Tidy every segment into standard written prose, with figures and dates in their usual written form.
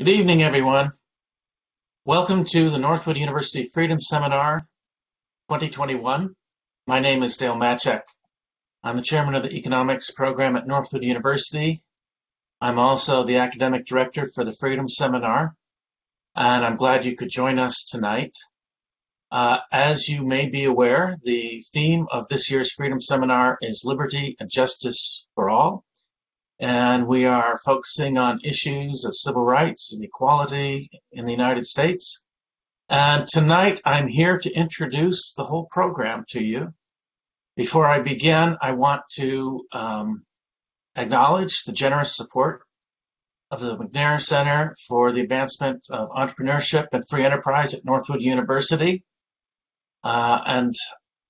Good evening, everyone. Welcome to the Northwood University Freedom Seminar 2021. My name is Dale Maciek. I'm the chairman of the economics program at Northwood University. I'm also the academic director for the Freedom Seminar, and I'm glad you could join us tonight. As you may be aware, the theme of this year's Freedom Seminar is Liberty and Justice for All. And we are focusing on issues of civil rights and equality in the United States. And tonight, I'm here to introduce the whole program to you. Before I begin, I want to acknowledge the generous support of the McNair Center for the Advancement of Entrepreneurship and Free Enterprise at Northwood University. I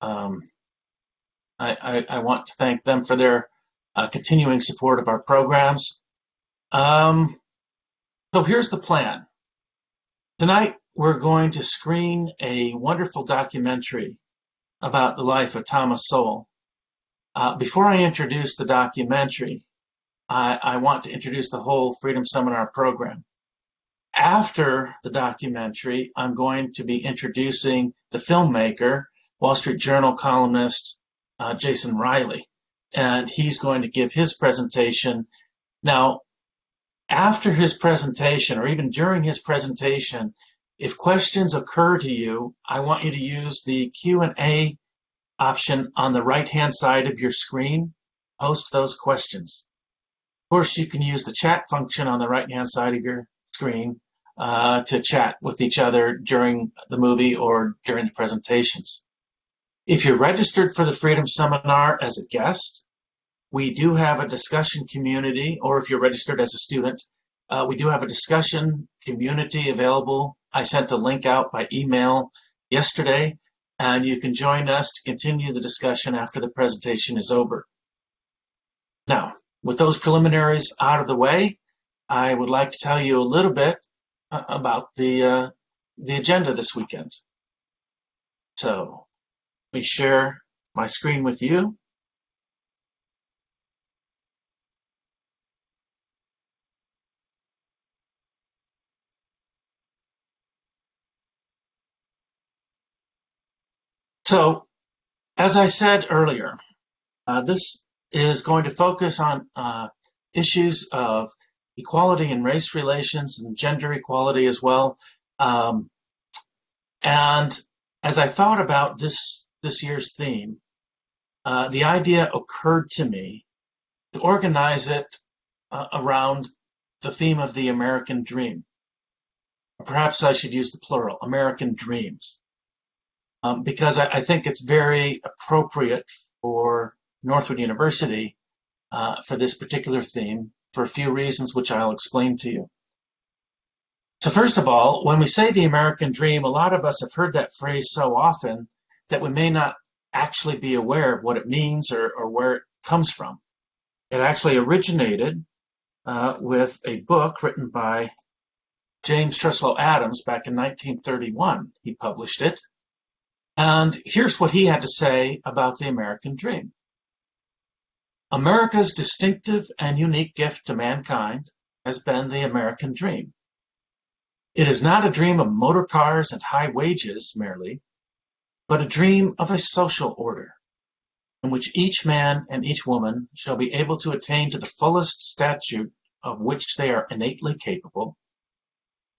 want to thank them for their continuing support of our programs. So here's the plan. Tonight, we're going to screen a wonderful documentary about the life of Thomas Sowell. Before I introduce the documentary, I want to introduce the whole Freedom Seminar program. After the documentary, I'm going to be introducing the filmmaker, Wall Street Journal columnist, Jason Riley. And he's going to give his presentation. Now, after his presentation, or even during his presentation, if questions occur to you, I want you to use the Q&A option on the right-hand side of your screen. Post those questions. Of course, you can use the chat function on the right-hand side of your screen to chat with each other during the movie or during the presentations. If you're registered for the Freedom Seminar as a guest, we do have a discussion community, or if you're registered as a student, we do have a discussion community available. I sent a link out by email yesterday, and you can join us to continue the discussion after the presentation is over. Now, with those preliminaries out of the way, I would like to tell you a little bit about the agenda this weekend. So, let me share my screen with you. So, as I said earlier, this is going to focus on issues of equality and race relations and gender equality as well. And as I thought about this year's theme, the idea occurred to me to organize it around the theme of the American dream. Perhaps I should use the plural, American dreams, because I think it's very appropriate for Northwood University for this particular theme for a few reasons, which I'll explain to you. So first of all, when we say the American dream, a lot of us have heard that phrase so often that we may not actually be aware of what it means or where it comes from. It actually originated with a book written by James Truslow Adams back in 1931. He published it. And here's what he had to say about the American dream. America's distinctive and unique gift to mankind has been the American dream. It is not a dream of motor cars and high wages merely, but a dream of a social order in which each man and each woman shall be able to attain to the fullest statute of which they are innately capable,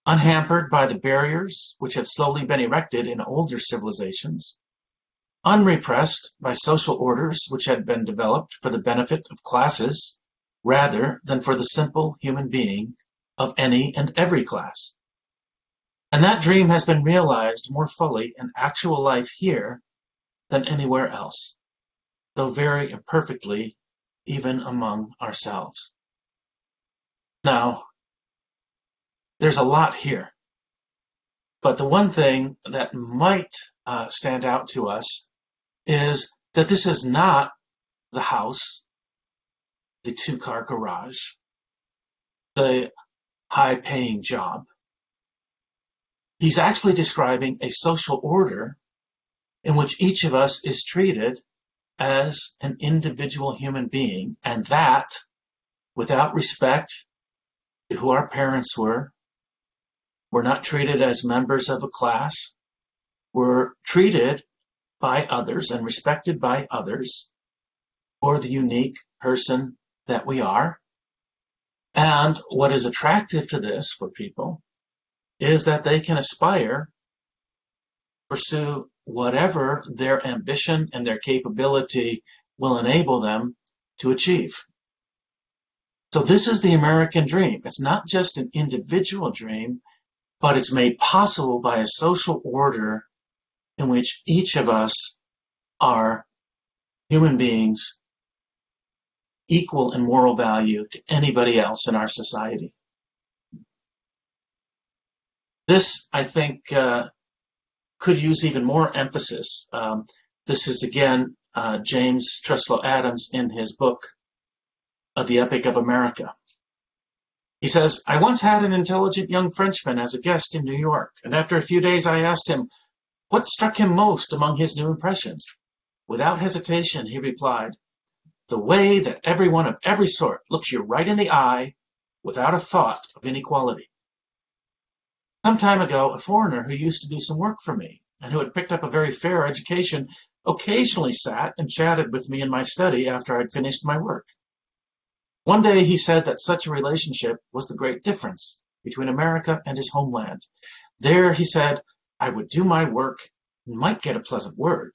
unhampered by the barriers which had slowly been erected in older civilizations, unrepressed by social orders which had been developed for the benefit of classes rather than for the simple human being of any and every class. And that dream has been realized more fully in actual life here than anywhere else, though very imperfectly, even among ourselves. Now, there's a lot here, but the one thing that might stand out to us is that this is not the house, the two-car garage, the high-paying job. He's actually describing a social order in which each of us is treated as an individual human being, and that without respect to who our parents were, We're not treated as members of a class. We're treated by others and respected by others for the unique person that we are. And what is attractive to this for people is that they can aspire, pursue whatever their ambition and their capability will enable them to achieve. So this is the American dream. It's not just an individual dream, but it's made possible by a social order in which each of us are human beings equal in moral value to anybody else in our society. This, I think, could use even more emphasis. This is, again, James Truslow Adams in his book, The Epic of America. He says, I once had an intelligent young Frenchman as a guest in New York, and after a few days I asked him what struck him most among his new impressions. Without hesitation, he replied, the way that everyone of every sort looks you right in the eye without a thought of inequality. Some time ago, a foreigner who used to do some work for me and who had picked up a very fair education occasionally sat and chatted with me in my study after I'd finished my work. One day he said that such a relationship was the great difference between America and his homeland. There, he said, I would do my work and might get a pleasant word,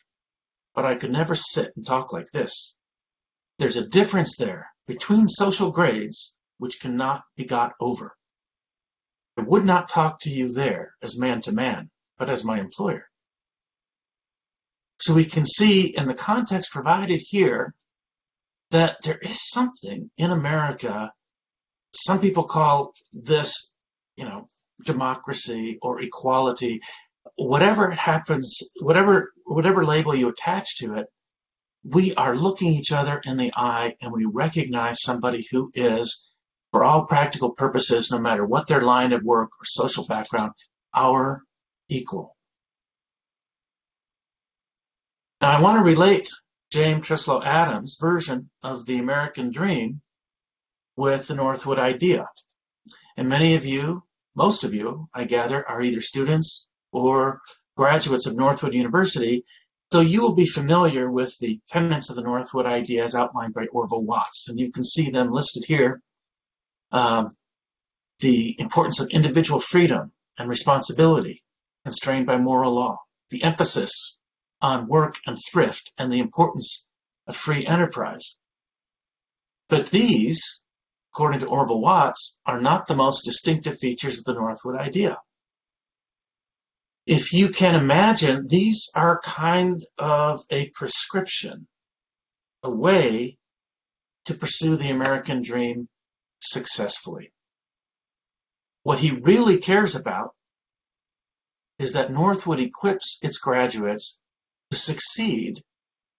but I could never sit and talk like this. There's a difference there between social grades which cannot be got over. I would not talk to you there as man to man, but as my employer. So we can see in the context provided here that there is something in America, some people call this, democracy or equality, whatever it happens, whatever label you attach to it, we are looking each other in the eye and we recognize somebody who is, for all practical purposes, no matter what their line of work or social background, our equal. Now I want to relate James Truslow Adams' version of the American dream with the Northwood idea. And many of you, most of you, I gather, are either students or graduates of Northwood University, so you will be familiar with the tenets of the Northwood idea as outlined by Orville Watts, and you can see them listed here. The importance of individual freedom and responsibility constrained by moral law, the emphasis on work and thrift, and the importance of free enterprise. But these, according to Orville Watts, are not the most distinctive features of the Northwood idea. If you can imagine, these are kind of a prescription, a way to pursue the American dream successfully. What he really cares about is that Northwood equips its graduates to succeed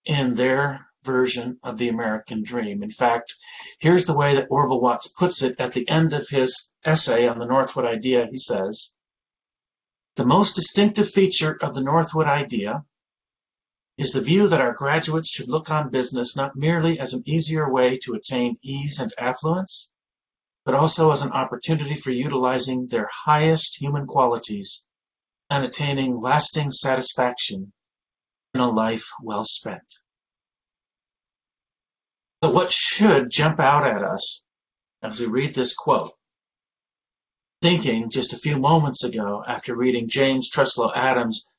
in their version of the American dream. In fact, here's the way that Orville Watts puts it at the end of his essay on the Northwood idea. He says, the most distinctive feature of the Northwood idea is the view that our graduates should look on business not merely as an easier way to attain ease and affluence, but also as an opportunity for utilizing their highest human qualities and attaining lasting satisfaction in a life well spent. So what should jump out at us as we read this quote? Thinking just a few moments ago after reading James Truslow Adams,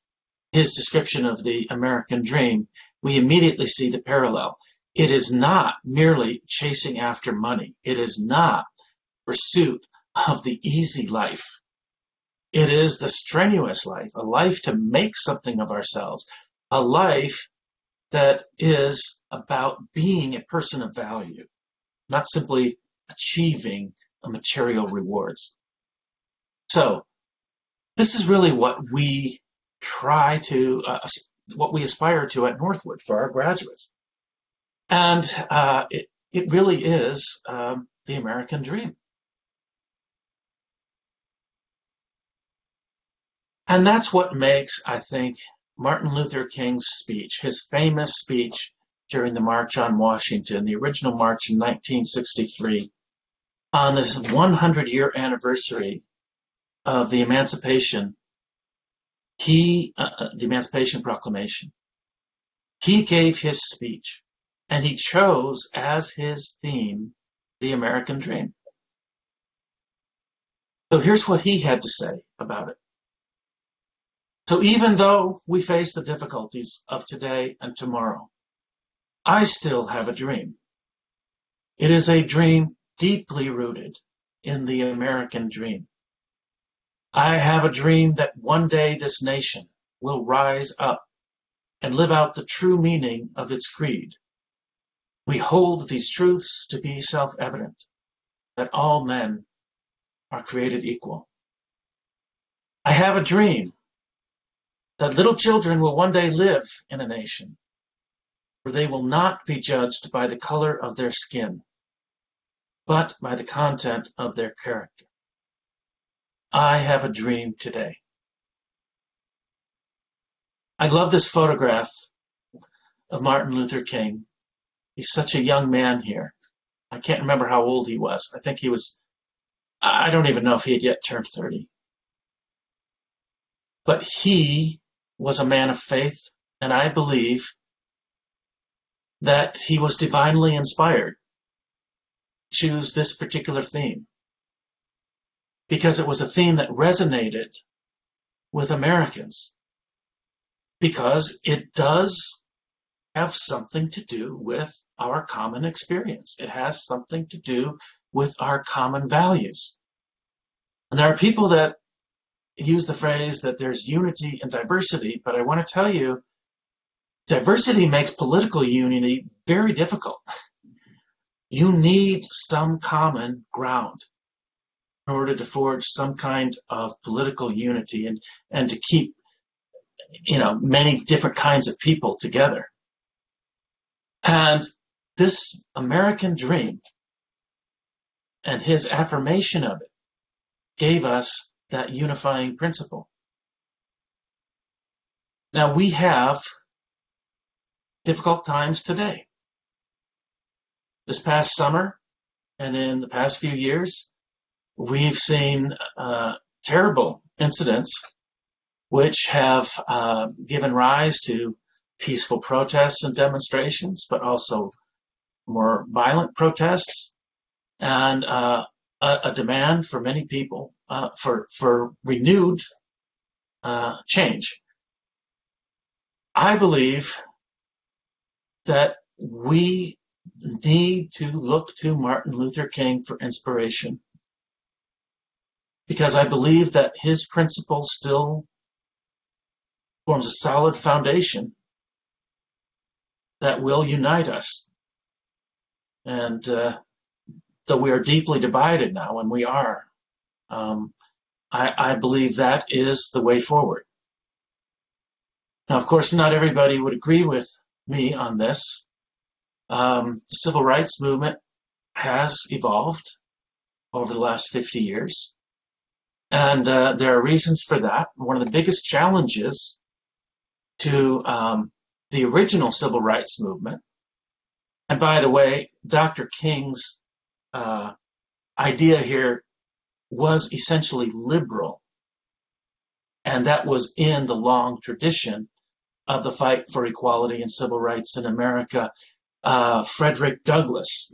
his description of the American dream, we immediately see the parallel. It is not merely chasing after money. It is not pursuit of the easy life. It is the strenuous life, a life to make something of ourselves, a life that is about being a person of value, not simply achieving material rewards. So this is really what we try to, what we aspire to at Northwood for our graduates. And it really is the American dream. And that's what makes, I think, Martin Luther King's speech, his famous speech during the March on Washington, the original march in 1963, on this 100-year anniversary of the Emancipation, the Emancipation Proclamation. He gave his speech, and he chose as his theme the American dream. So here's what he had to say about it. So even though we face the difficulties of today and tomorrow, I still have a dream. It is a dream deeply rooted in the American dream. I have a dream that one day this nation will rise up and live out the true meaning of its creed. We hold these truths to be self-evident, that all men are created equal. I have a dream that little children will one day live in a nation where they will not be judged by the color of their skin, but by the content of their character. I have a dream today. I love this photograph of Martin Luther King. He's such a young man here. I can't remember how old he was. I think he was, I don't even know if he had yet turned 30. But he was a man of faith, and I believe that he was divinely inspired to choose this particular theme, because it was a theme that resonated with Americans, because it does have something to do with our common experience. It has something to do with our common values. And there are people that use the phrase that there's unity and diversity, but I want to tell you, diversity makes political unity very difficult. You need some common ground in order to forge some kind of political unity and to keep, you know, many different kinds of people together. And this American dream and his affirmation of it gave us that unifying principle. Now, we have difficult times today. This past summer and in the past few years, we've seen terrible incidents which have given rise to peaceful protests and demonstrations, but also more violent protests, and a demand for many people for renewed change. I believe that we need to look to Martin Luther King for inspiration, because I believe that his principle still forms a solid foundation that will unite us. And though we are deeply divided now, and we are, I believe that is the way forward. Now, of course, not everybody would agree with me on this. The civil rights movement has evolved over the last 50 years. And there are reasons for that. One of the biggest challenges to the original civil rights movement, and by the way, Dr. King's idea here was essentially liberal, and that was in the long tradition of the fight for equality and civil rights in America. Frederick Douglass,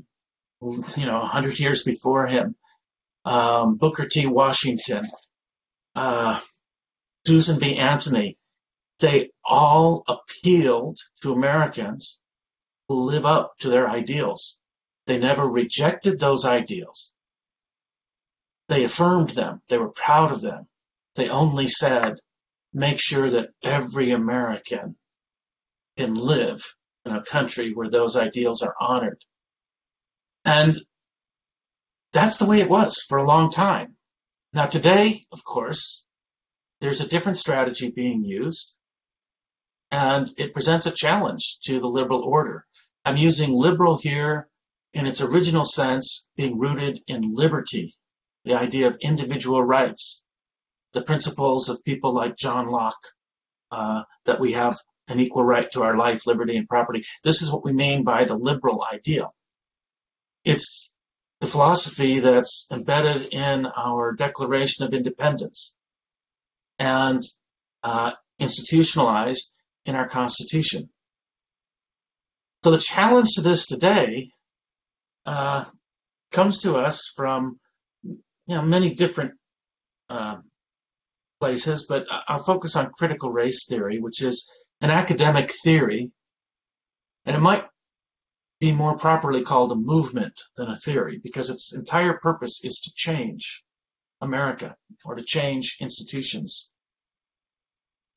100 years before him, Booker T. Washington, Susan B. Anthony, they all appealed to Americans who live up to their ideals. They never rejected those ideals. They affirmed them. They were proud of them. They only said, make sure that every American can live in a country where those ideals are honored. And that's the way it was for a long time. Now today, of course, there's a different strategy being used, and it presents a challenge to the liberal order. I'm using liberal here in its original sense, being rooted in liberty, the idea of individual rights, the principles of people like John Locke, that we have an equal right to our life, liberty, and property. This is what we mean by the liberal ideal. It's the philosophy that's embedded in our Declaration of Independence and institutionalized in our Constitution. So the challenge to this today comes to us from many different places, but I'll focus on critical race theory, which is an academic theory, and it might be more properly called a movement than a theory, because its entire purpose is to change America or to change institutions.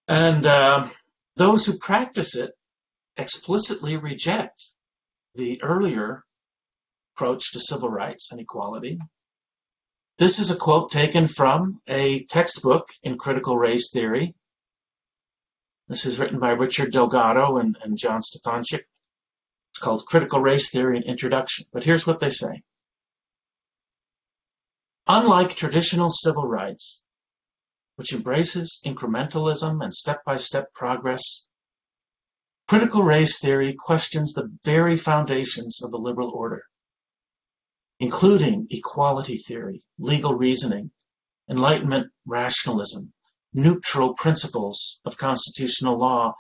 And those who practice it explicitly reject the earlier approach to civil rights and equality. This is a quote taken from a textbook in critical race theory. This is written by Richard Delgado and John Stefancic. It's called Critical Race Theory: An Introduction. But here's what they say. Unlike traditional civil rights, which embraces incrementalism and step-by-step progress, critical race theory questions the very foundations of the liberal order, including equality theory, legal reasoning, Enlightenment rationalism, neutral principles of constitutional law.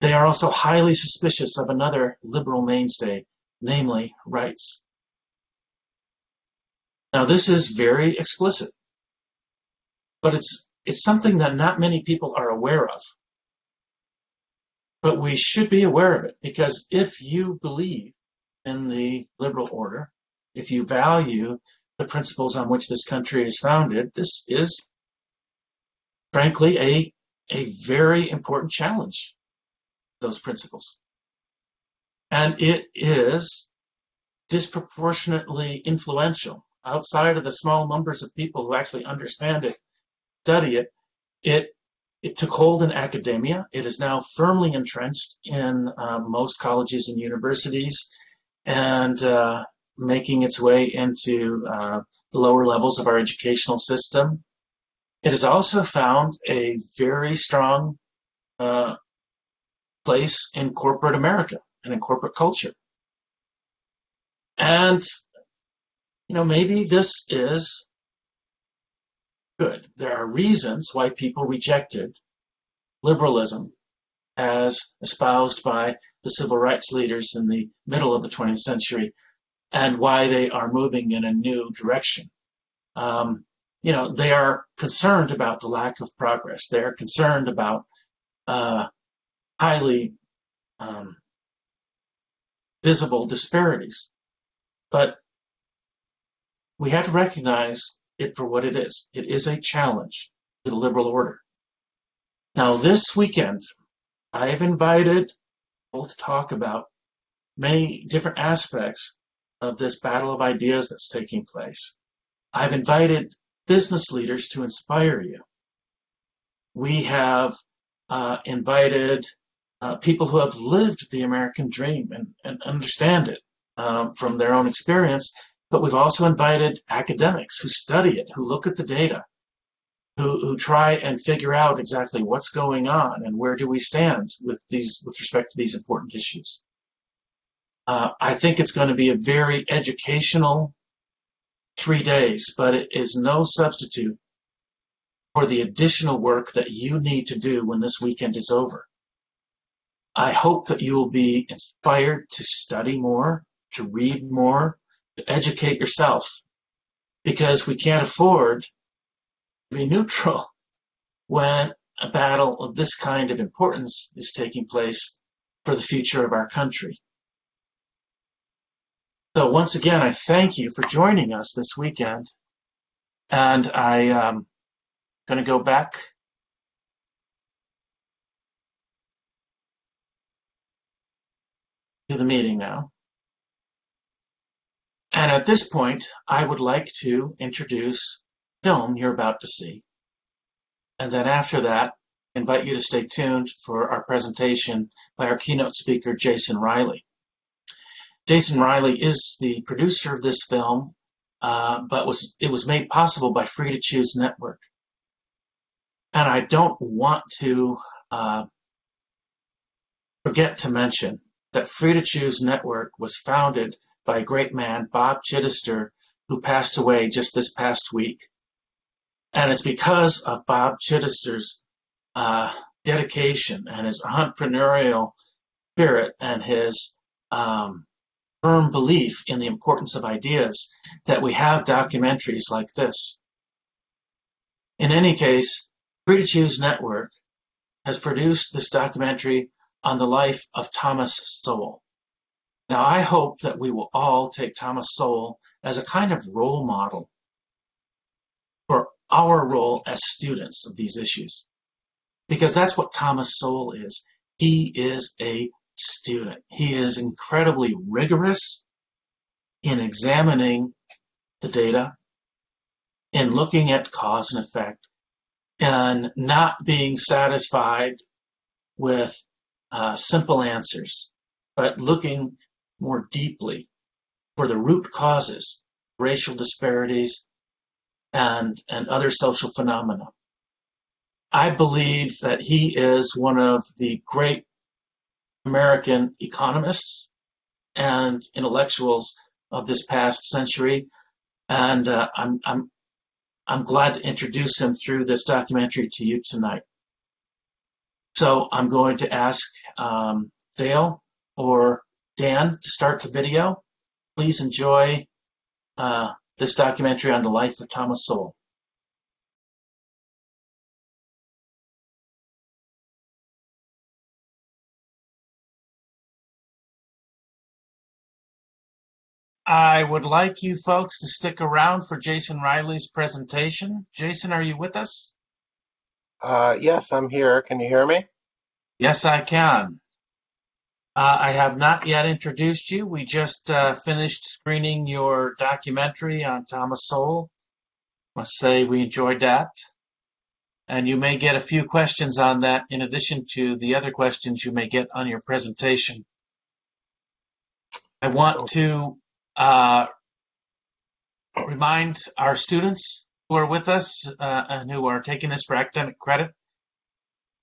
They are also highly suspicious of another liberal mainstay, namely rights. Now, this is very explicit, but it's something that not many people are aware of. But we should be aware of it, because if you believe in the liberal order, if you value the principles on which this country is founded, this is, frankly, a very important challenge, those principles. And it is disproportionately influential. Outside of the small numbers of people who actually understand it, study it, it took hold in academia. It is now firmly entrenched in most colleges and universities, and making its way into the lower levels of our educational system. It has also found a very strong place in corporate America and in corporate culture. And, maybe this is good. There are reasons why people rejected liberalism as espoused by the civil rights leaders in the middle of the 20th century, and why they are moving in a new direction. They are concerned about the lack of progress. They are concerned about highly visible disparities. But we have to recognize it for what it is. It is a challenge to the liberal order. Now, this weekend, I have invited people to talk about many different aspects of this battle of ideas that's taking place. I've invited business leaders to inspire you. We have invited people who have lived the American dream and understand it from their own experience, but we've also invited academics who study it, who look at the data, who try and figure out exactly what's going on and where do we stand with respect to these important issues. I think it's going to be a very educational 3 days, but it is no substitute for the additional work that you need to do when this weekend is over. I hope that you will be inspired to study more, to read more, to educate yourself, because we can't afford to be neutral when a battle of this kind of importance is taking place for the future of our country. So once again, I thank you for joining us this weekend, and I'm going to go back. To the meeting now. And at this point, I would like to introduce the film you're about to see. And then after that, I invite you to stay tuned for our presentation by our keynote speaker, Jason Riley. Jason Riley is the producer of this film, but it was made possible by Free to Choose Network. And I don't want to forget to mention that Free to Choose Network was founded by a great man, Bob Chittister, who passed away just this past week. And it's because of Bob Chittister's dedication and his entrepreneurial spirit and his firm belief in the importance of ideas that we have documentaries like this. In any case, Free to Choose Network has produced this documentary on the life of Thomas Sowell. Now, I hope that we will all take Thomas Sowell as a kind of role model for our role as students of these issues, because that's what Thomas Sowell is. He is a student. He is incredibly rigorous in examining the data, in looking at cause and effect, and not being satisfied with simple answers, but looking more deeply for the root causes, racial disparities, and other social phenomena. I believe that he is one of the great American economists and intellectuals of this past century, and I'm glad to introduce him through this documentary to you tonight. So I'm going to ask Dale or Dan to start the video. Please enjoy this documentary on the life of Thomas Sowell. I would like you folks to stick around for Jason Riley's presentation. Jason, are you with us? Yes, I'm here. Can you hear me? Yes, I can. I have not yet introduced you. We just finished screening your documentary on Thomas Sowell. I must say we enjoyed that. And you may get a few questions on that in addition to the other questions you may get on your presentation. I want to remind our students who are with us and who are taking this for academic credit,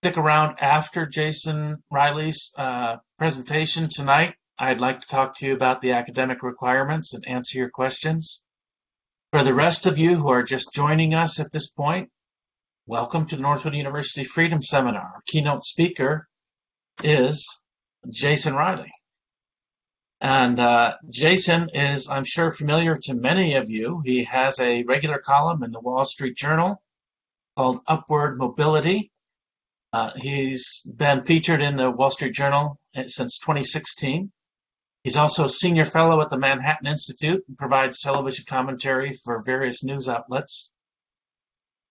stick around after Jason Riley's presentation tonight. I'd like to talk to you about the academic requirements and answer your questions. For the rest of you who are just joining us at this point, welcome to Northwood University Freedom Seminar. Our keynote speaker is Jason Riley. And Jason is, I'm sure, familiar to many of you. He has a regular column in the Wall Street Journal called Upward Mobility. He's been featured in the Wall Street Journal since 2016. He's also a senior fellow at the Manhattan Institute and provides television commentary for various news outlets.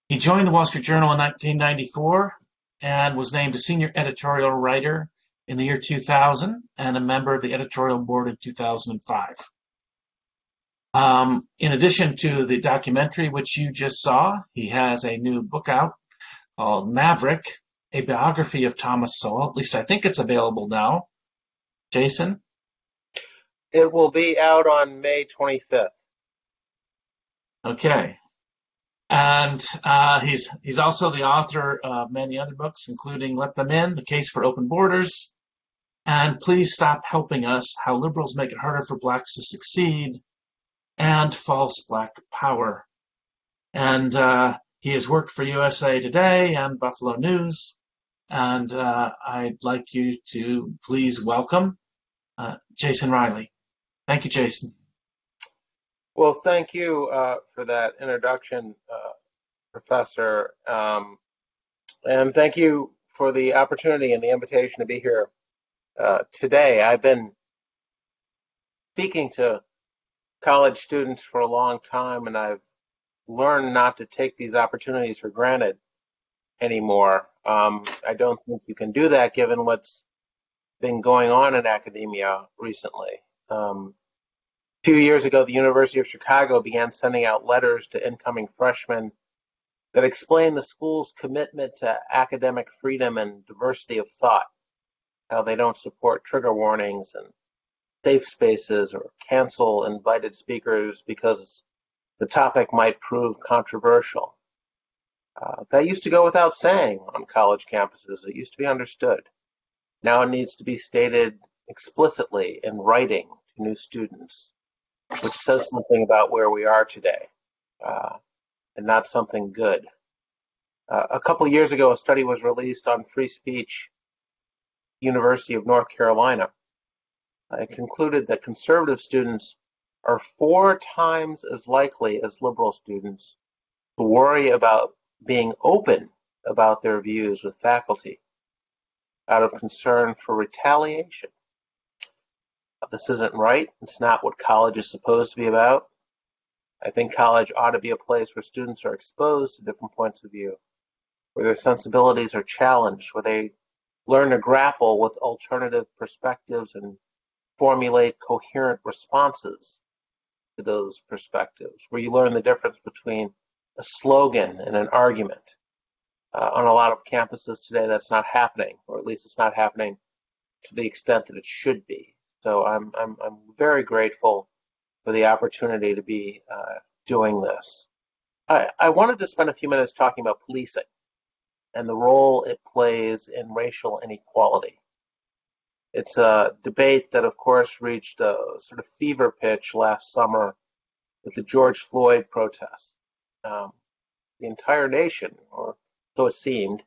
He joined the Wall Street Journal in 1994 and was named a senior editorial writer in the year 2000 and a member of the editorial board in 2005. In addition to the documentary which you just saw, he has a new book out called Maverick: A Biography of Thomas Sowell. At least I think it's available now. Jason? It will be out on May 25th. Okay. And he's also the author of many other books, including Let Them In: The Case for Open Borders, and Please Stop Helping Us: How Liberals Make It Harder for Blacks to Succeed, and False Black Power. And he has worked for USA Today and Buffalo News. And I'd like you to please welcome Jason Riley. Thank you, Jason. Well, thank you for that introduction, Professor. And thank you for the opportunity and the invitation to be here today. I've been speaking to college students for a long time, and I've learned not to take these opportunities for granted anymore. I don't think you can do that given what's been going on in academia recently. A few years ago, the University of Chicago began sending out letters to incoming freshmen that explained the school's commitment to academic freedom and diversity of thought, how they don't support trigger warnings and safe spaces or cancel invited speakers because the topic might prove controversial. That used to go without saying on college campuses. It used to be understood. Now it needs to be stated explicitly in writing to new students. which says something about where we are today, and not something good. A couple years ago, a study was released on free speech, University of North Carolina. It concluded that conservative students are 4 times as likely as liberal students to worry about being open about their views with faculty out of concern for retaliation. This isn't right. It's not what college is supposed to be about. I think college ought to be a place where students are exposed to different points of view, where their sensibilities are challenged, where they learn to grapple with alternative perspectives and formulate coherent responses to those perspectives, where you learn the difference between a slogan and an argument. On a lot of campuses today, that's not happening, or at least it's not happening to the extent that it should be. So I'm very grateful for the opportunity to be doing this. I wanted to spend a few minutes talking about policing and the role it plays in racial inequality. It's a debate that, of course, reached a sort of fever pitch last summer with the George Floyd protests. The entire nation, or so it seemed,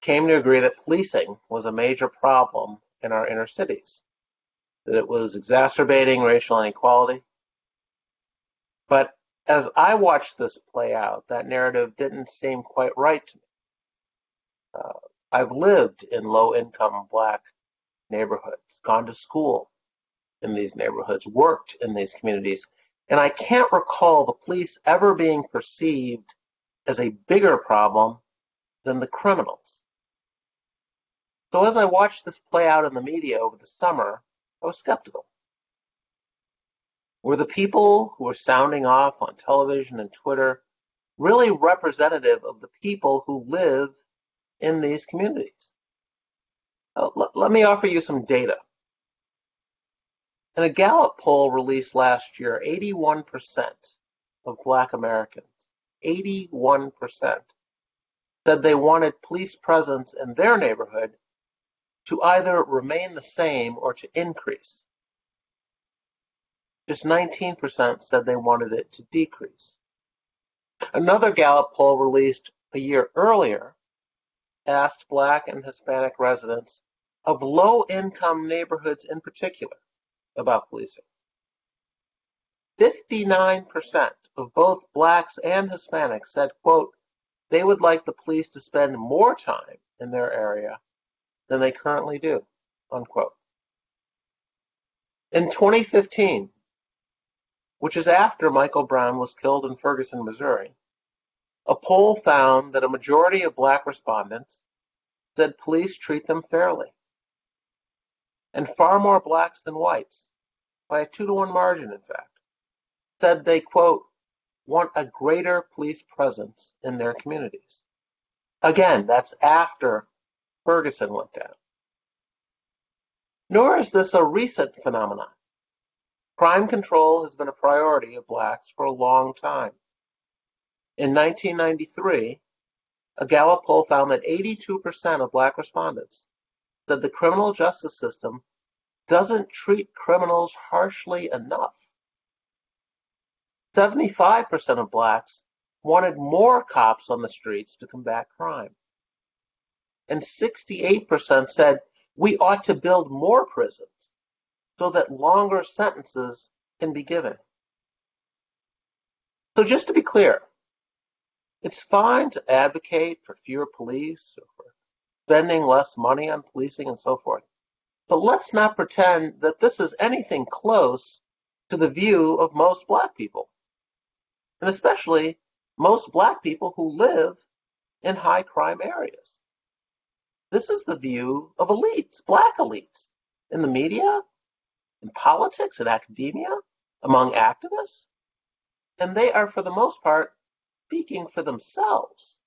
came to agree that policing was a major problem in our inner cities, that it was exacerbating racial inequality. But as I watched this play out, that narrative didn't seem quite right to me. I've lived in low-income Black neighborhoods, gone to school in these neighborhoods, worked in these communities, and I can't recall the police ever being perceived as a bigger problem than the criminals. So as I watched this play out in the media over the summer, I was skeptical. Were the people who were sounding off on television and Twitter really representative of the people who live in these communities? Let me offer you some data. In a Gallup poll released last year, 81% of Black Americans, 81%, said they wanted police presence in their neighborhood to either remain the same or to increase. Just 19% said they wanted it to decrease. Another Gallup poll released a year earlier asked Black and Hispanic residents of low-income neighborhoods in particular about policing. 59% of both Blacks and Hispanics said, quote, they would like the police to spend more time in their area than they currently do, unquote. In 2015, which is after Michael Brown was killed in Ferguson, Missouri, a poll found that a majority of Black respondents said police treat them fairly, and far more Blacks than whites, by a 2-to-1 margin, in fact, said they, quote, want a greater police presence in their communities. Again, that's after Ferguson went down. Nor is this a recent phenomenon. Crime control has been a priority of Blacks for a long time. In 1993, a Gallup poll found that 82% of Black respondents said the criminal justice system doesn't treat criminals harshly enough. 75% of Blacks wanted more cops on the streets to combat crime. And 68% said we ought to build more prisons so that longer sentences can be given. So just to be clear, it's fine to advocate for fewer police or for spending less money on policing and so forth, but let's not pretend that this is anything close to the view of most Black people, and especially most Black people who live in high crime areas. This is the view of elites, Black elites, in the media, in politics, in academia, among activists, and they are, for the most part, speaking for themselves.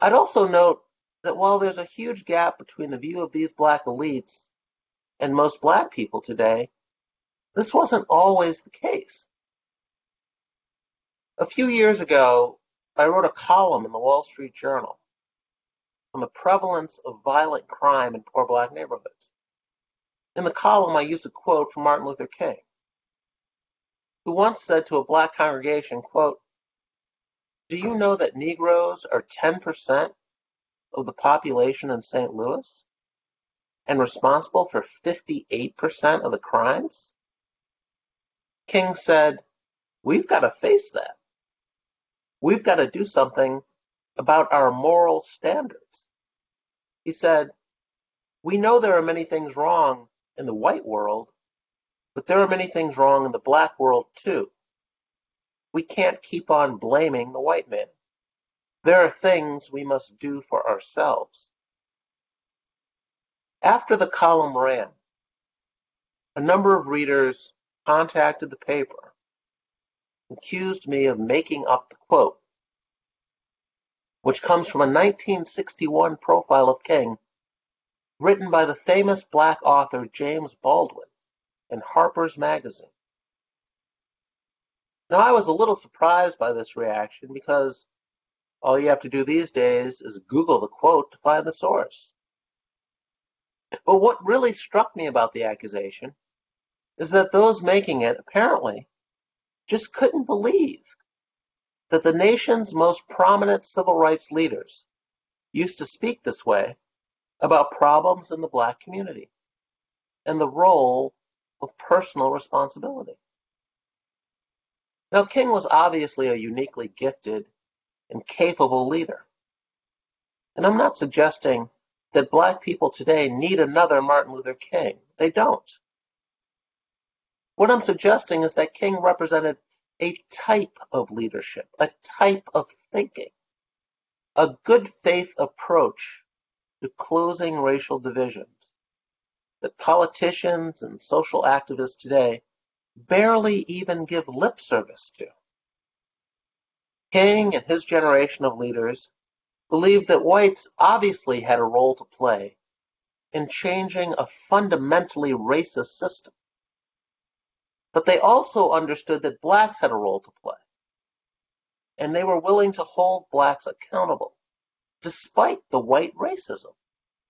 I'd also note that while there's a huge gap between the view of these Black elites and most Black people today, this wasn't always the case. A few years ago, I wrote a column in the Wall Street Journal on the prevalence of violent crime in poor Black neighborhoods. In the column, I used a quote from Martin Luther King, who once said to a black congregation, quote, "Do you know that Negroes are 10% of the population in St. Louis and responsible for 58% of the crimes?" King said, "We've got to face that. We've got to do something about our moral standards." He said, "We know there are many things wrong in the white world, but there are many things wrong in the black world too. We can't keep on blaming the white man. There are things we must do for ourselves." After the column ran, a number of readers contacted the paper and accused me of making up the quote, which comes from a 1961 profile of King written by the famous black author James Baldwin in Harper's Magazine. Now, I was a little surprised by this reaction because all you have to do these days is Google the quote to find the source. But what really struck me about the accusation is that those making it apparently just couldn't believe that the nation's most prominent civil rights leaders used to speak this way about problems in the black community and the role of personal responsibility. Now, King was obviously a uniquely gifted and capable leader. And I'm not suggesting that black people today need another Martin Luther King. They don't. What I'm suggesting is that King represented a type of leadership, a type of thinking, a good faith approach to closing racial divisions that politicians and social activists today barely even give lip service to. King and his generation of leaders believed that whites obviously had a role to play in changing a fundamentally racist system. But they also understood that blacks had a role to play, and they were willing to hold blacks accountable, despite the white racism,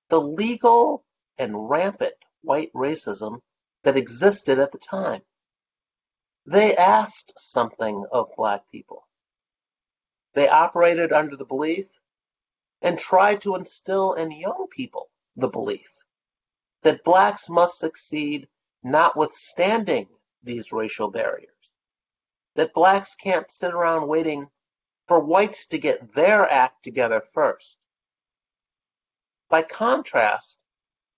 the legal and rampant white racism that existed at the time. They asked something of black people. They operated under the belief and tried to instill in young people the belief that blacks must succeed notwithstanding these racial barriers, that blacks can't sit around waiting for whites to get their act together first. By contrast,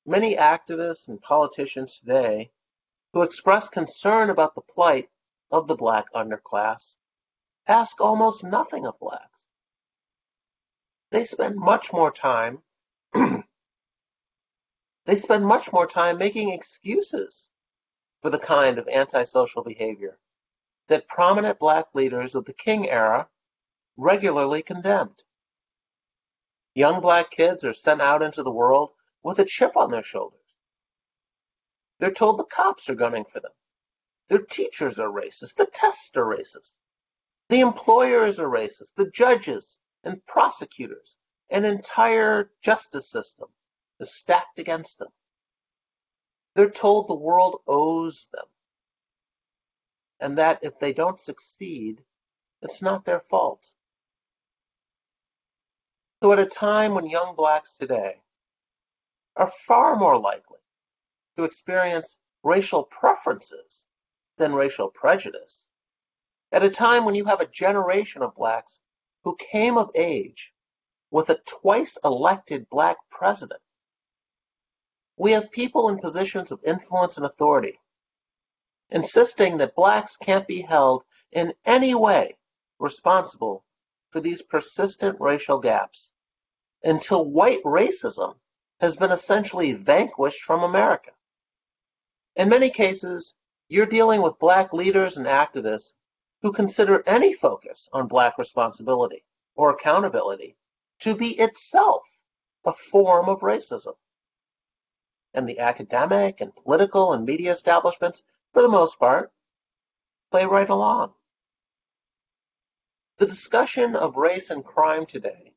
many activists and politicians today who express concern about the plight of the black underclass ask almost nothing of blacks. They spend much more time making excuses for the kind of antisocial behavior that prominent black leaders of the King era regularly condemned. Young black kids are sent out into the world with a chip on their shoulders. They're told the cops are gunning for them. Their teachers are racist. The tests are racist. The employers are racist. The judges and prosecutors, an entire justice system is stacked against them. They're told the world owes them, and that if they don't succeed, it's not their fault. So at a time when young blacks today are far more likely to experience racial preferences than racial prejudice, at a time when you have a generation of blacks who came of age with a twice-elected black president, we have people in positions of influence and authority insisting that blacks can't be held in any way responsible for these persistent racial gaps until white racism has been essentially vanquished from America. In many cases, you're dealing with black leaders and activists who consider any focus on black responsibility or accountability to be itself a form of racism. And the academic and political and media establishments, for the most part, play right along. The discussion of race and crime today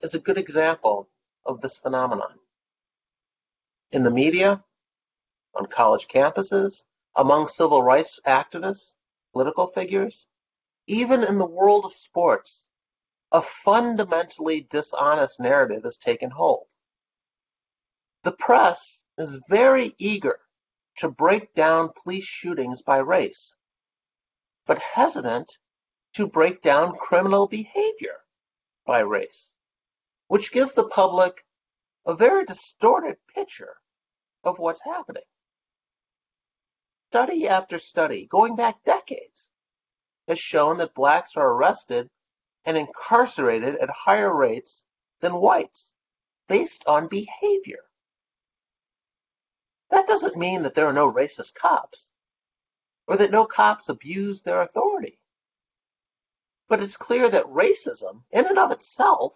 is a good example of this phenomenon. In the media, on college campuses, among civil rights activists, political figures, even in the world of sports, a fundamentally dishonest narrative has taken hold. The press is very eager to break down police shootings by race, but hesitant to break down criminal behavior by race, which gives the public a very distorted picture of what's happening. Study after study, going back decades, has shown that blacks are arrested and incarcerated at higher rates than whites, based on behavior. That doesn't mean that there are no racist cops, or that no cops abuse their authority. But it's clear that racism, in and of itself,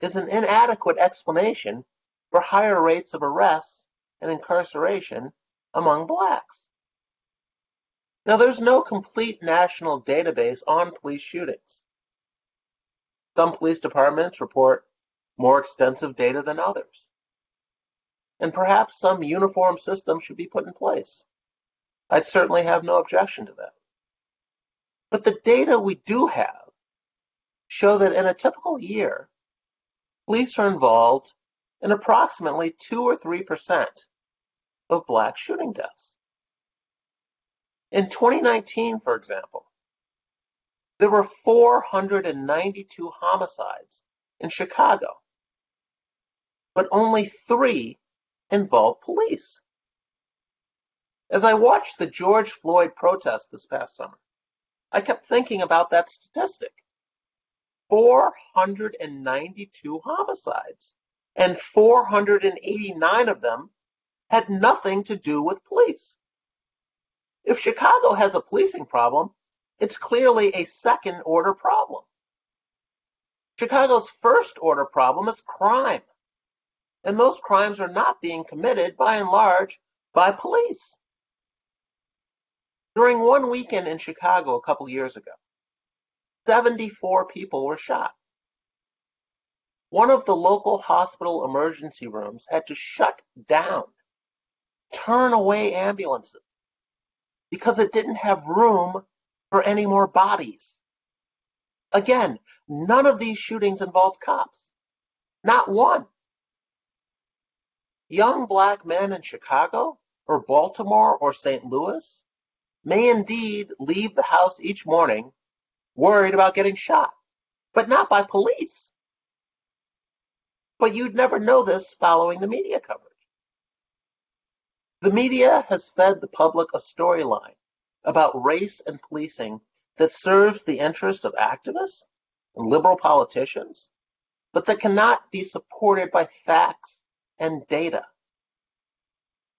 is an inadequate explanation for higher rates of arrests and incarceration among blacks. Now, there's no complete national database on police shootings. Some police departments report more extensive data than others. And perhaps some uniform system should be put in place. I'd certainly have no objection to that. But the data we do have show that in a typical year, police are involved in approximately 2 or 3% of black shooting deaths. In 2019, for example, there were 492 homicides in Chicago, but only 3 involved police. As I watched the George Floyd protest this past summer, I kept thinking about that statistic. 492 homicides, and 489 of them had nothing to do with police. If Chicago has a policing problem, it's clearly a second-order problem. Chicago's first-order problem is crime, and those crimes are not being committed, by and large, by police. During one weekend in Chicago a couple years ago, 74 people were shot. One of the local hospital emergency rooms had to shut down, turn away ambulances, because it didn't have room for any more bodies. Again, none of these shootings involved cops. Not one. Young black men in Chicago or Baltimore or St. Louis may indeed leave the house each morning worried about getting shot, but not by police. But you'd never know this following the media coverage. The media has fed the public a storyline about race and policing that serves the interest of activists and liberal politicians, but that cannot be supported by facts and data.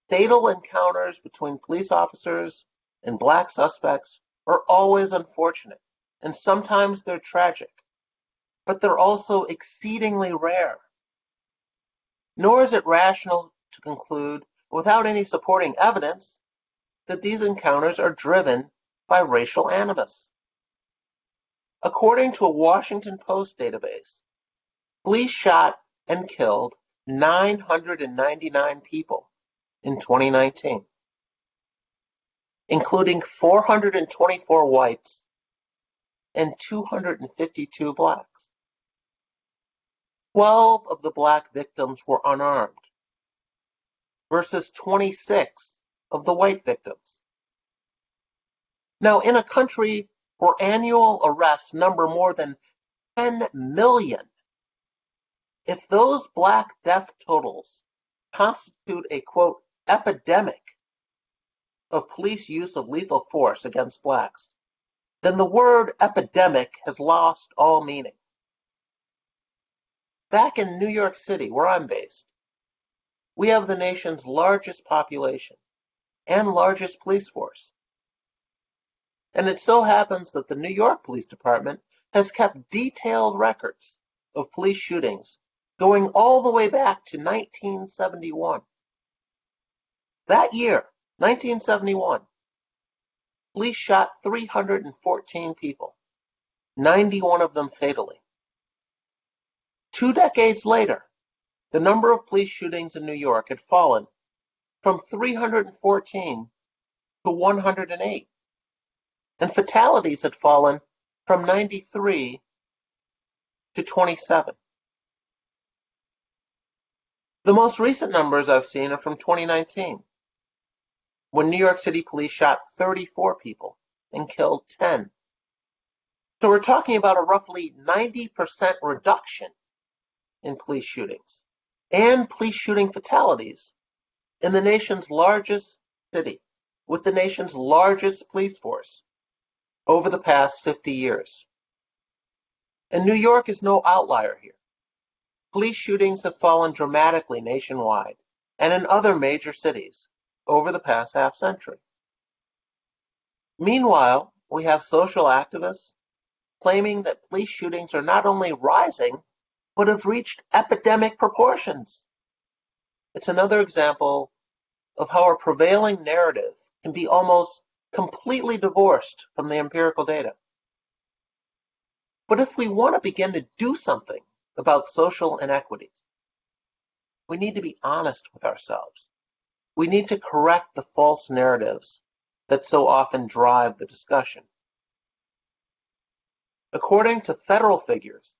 Fatal encounters between police officers and black suspects are always unfortunate, and sometimes they're tragic, but they're also exceedingly rare. Nor is it rational to conclude, without any supporting evidence, that these encounters are driven by racial animus. According to a Washington Post database, police shot and killed 999 people in 2019, including 424 whites and 252 blacks. 12 of the black victims were unarmed versus 26 of the white victims. Now, in a country where annual arrests number more than 10 million, if those black death totals constitute a, quote, epidemic of police use of lethal force against blacks, then the word epidemic has lost all meaning. Back in New York City, where I'm based, we have the nation's largest population and largest police force. And it so happens that the New York Police Department has kept detailed records of police shootings going all the way back to 1971. That year, 1971, police shot 314 people, 91 of them fatally. 2 decades later, the number of police shootings in New York had fallen from 314 to 108, and fatalities had fallen from 93 to 27. The most recent numbers I've seen are from 2019, when New York City police shot 34 people and killed 10. So we're talking about a roughly 90% reduction in police shootings and police shooting fatalities in the nation's largest city, with the nation's largest police force over the past 50 years. And New York is no outlier here. Police shootings have fallen dramatically nationwide and in other major cities over the past half-century. Meanwhile, we have social activists claiming that police shootings are not only rising, but have reached epidemic proportions. It's another example of how a prevailing narrative can be almost completely divorced from the empirical data. But if we want to begin to do something about social inequities, we need to be honest with ourselves. We need to correct the false narratives that so often drive the discussion. According to federal figures,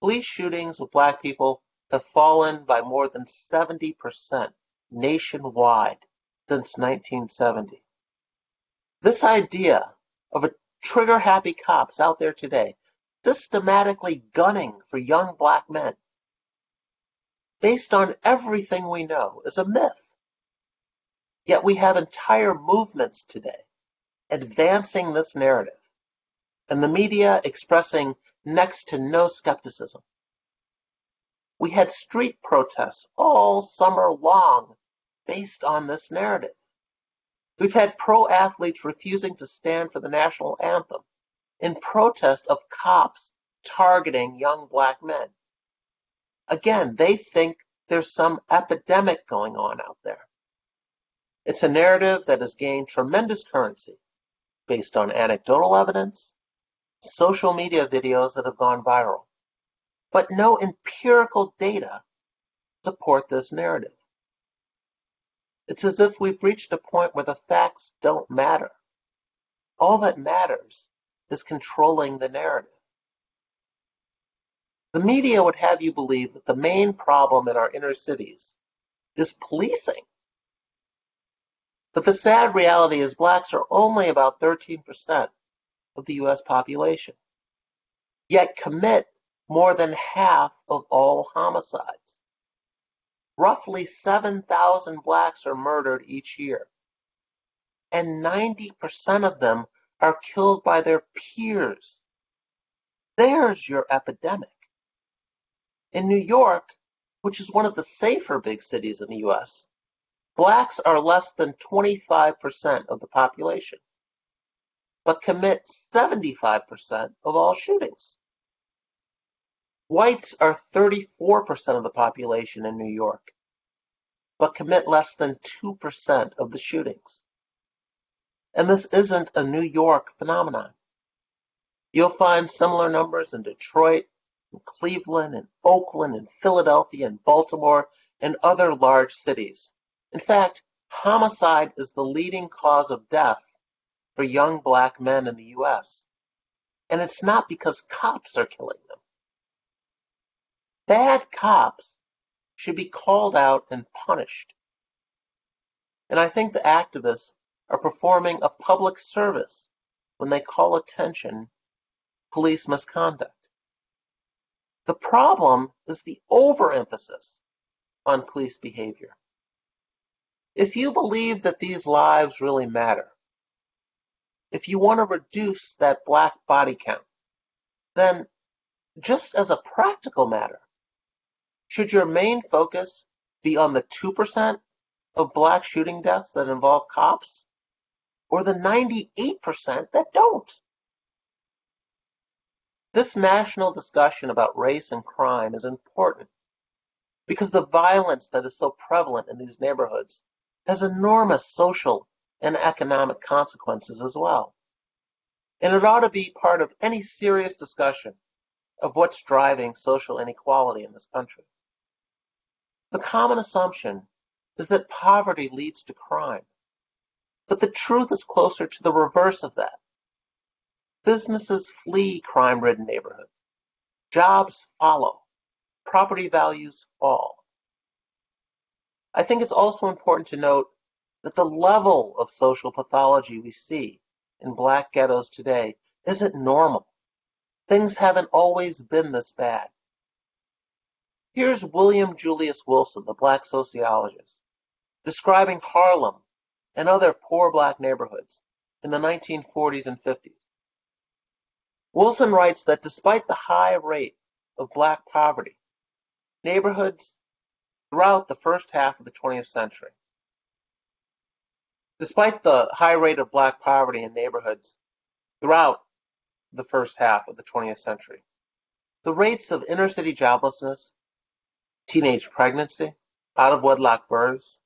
police shootings with Black people have fallen by more than 70% nationwide since 1970. This idea of trigger-happy cops out there today systematically gunning for young Black men, based on everything we know, is a myth. Yet we have entire movements today advancing this narrative, and the media expressing next to no skepticism. We had street protests all summer long based on this narrative. We've had pro athletes refusing to stand for the national anthem in protest of cops targeting young Black men. Again, they think there's some epidemic going on out there. It's a narrative that has gained tremendous currency based on anecdotal evidence, social media videos that have gone viral, but no empirical data support this narrative. It's as if we've reached a point where the facts don't matter. All that matters is controlling the narrative. The media would have you believe that the main problem in our inner cities is policing. But the sad reality is Blacks are only about 13% of the U.S. population, yet commit more than half of all homicides. Roughly 7,000 Blacks are murdered each year, and 90% of them are killed by their peers. There's your epidemic. In New York, which is one of the safer big cities in the U.S., Blacks are less than 25% of the population, but commit 75% of all shootings. Whites are 34% of the population in New York, but commit less than 2% of the shootings. And this isn't a New York phenomenon. You'll find similar numbers in Detroit, and Cleveland, and Oakland, and Philadelphia, and Baltimore, and other large cities. In fact, homicide is the leading cause of death for young Black men in the U.S., and it's not because cops are killing them. Bad cops should be called out and punished. And I think the activists are performing a public service when they call attention to police misconduct. The problem is the overemphasis on police behavior. If you believe that these lives really matter, if you want to reduce that Black body count, then just as a practical matter, should your main focus be on the 2% of Black shooting deaths that involve cops, or the 98% that don't? This national discussion about race and crime is important because the violence that is so prevalent in these neighborhoods has enormous social and economic consequences as well. And it ought to be part of any serious discussion of what's driving social inequality in this country. The common assumption is that poverty leads to crime, But the truth is closer to the reverse of that. Businesses flee crime-ridden neighborhoods. Jobs follow. Property values fall. I think it's also important to note that the level of social pathology we see in black ghettos today isn't normal. Things haven't always been this bad. Here's William Julius Wilson, the black sociologist, describing Harlem and other poor black neighborhoods in the 1940s and 50s. Wilson writes that despite the high rate of black poverty, neighborhoods throughout the first half of the 20th century, the rates of inner-city joblessness, teenage pregnancy, out-of-wedlock births,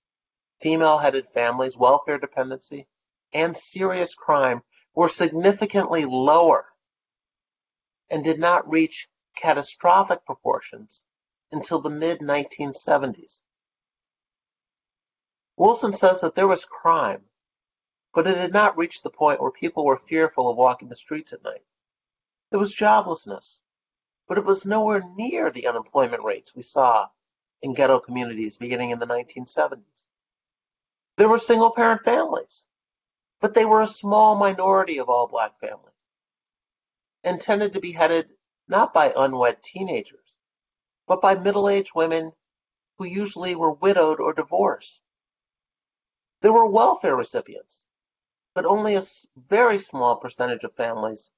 female-headed families, welfare dependency, and serious crime were significantly lower and did not reach catastrophic proportions until the mid-1970s. Wilson says that there was crime, but it had not reached the point where people were fearful of walking the streets at night. There was joblessness, but it was nowhere near the unemployment rates we saw in ghetto communities beginning in the 1970s. There were single-parent families, but they were a small minority of all black families and tended to be headed not by unwed teenagers, but by middle-aged women who usually were widowed or divorced. There were welfare recipients, but only a very small percentage of families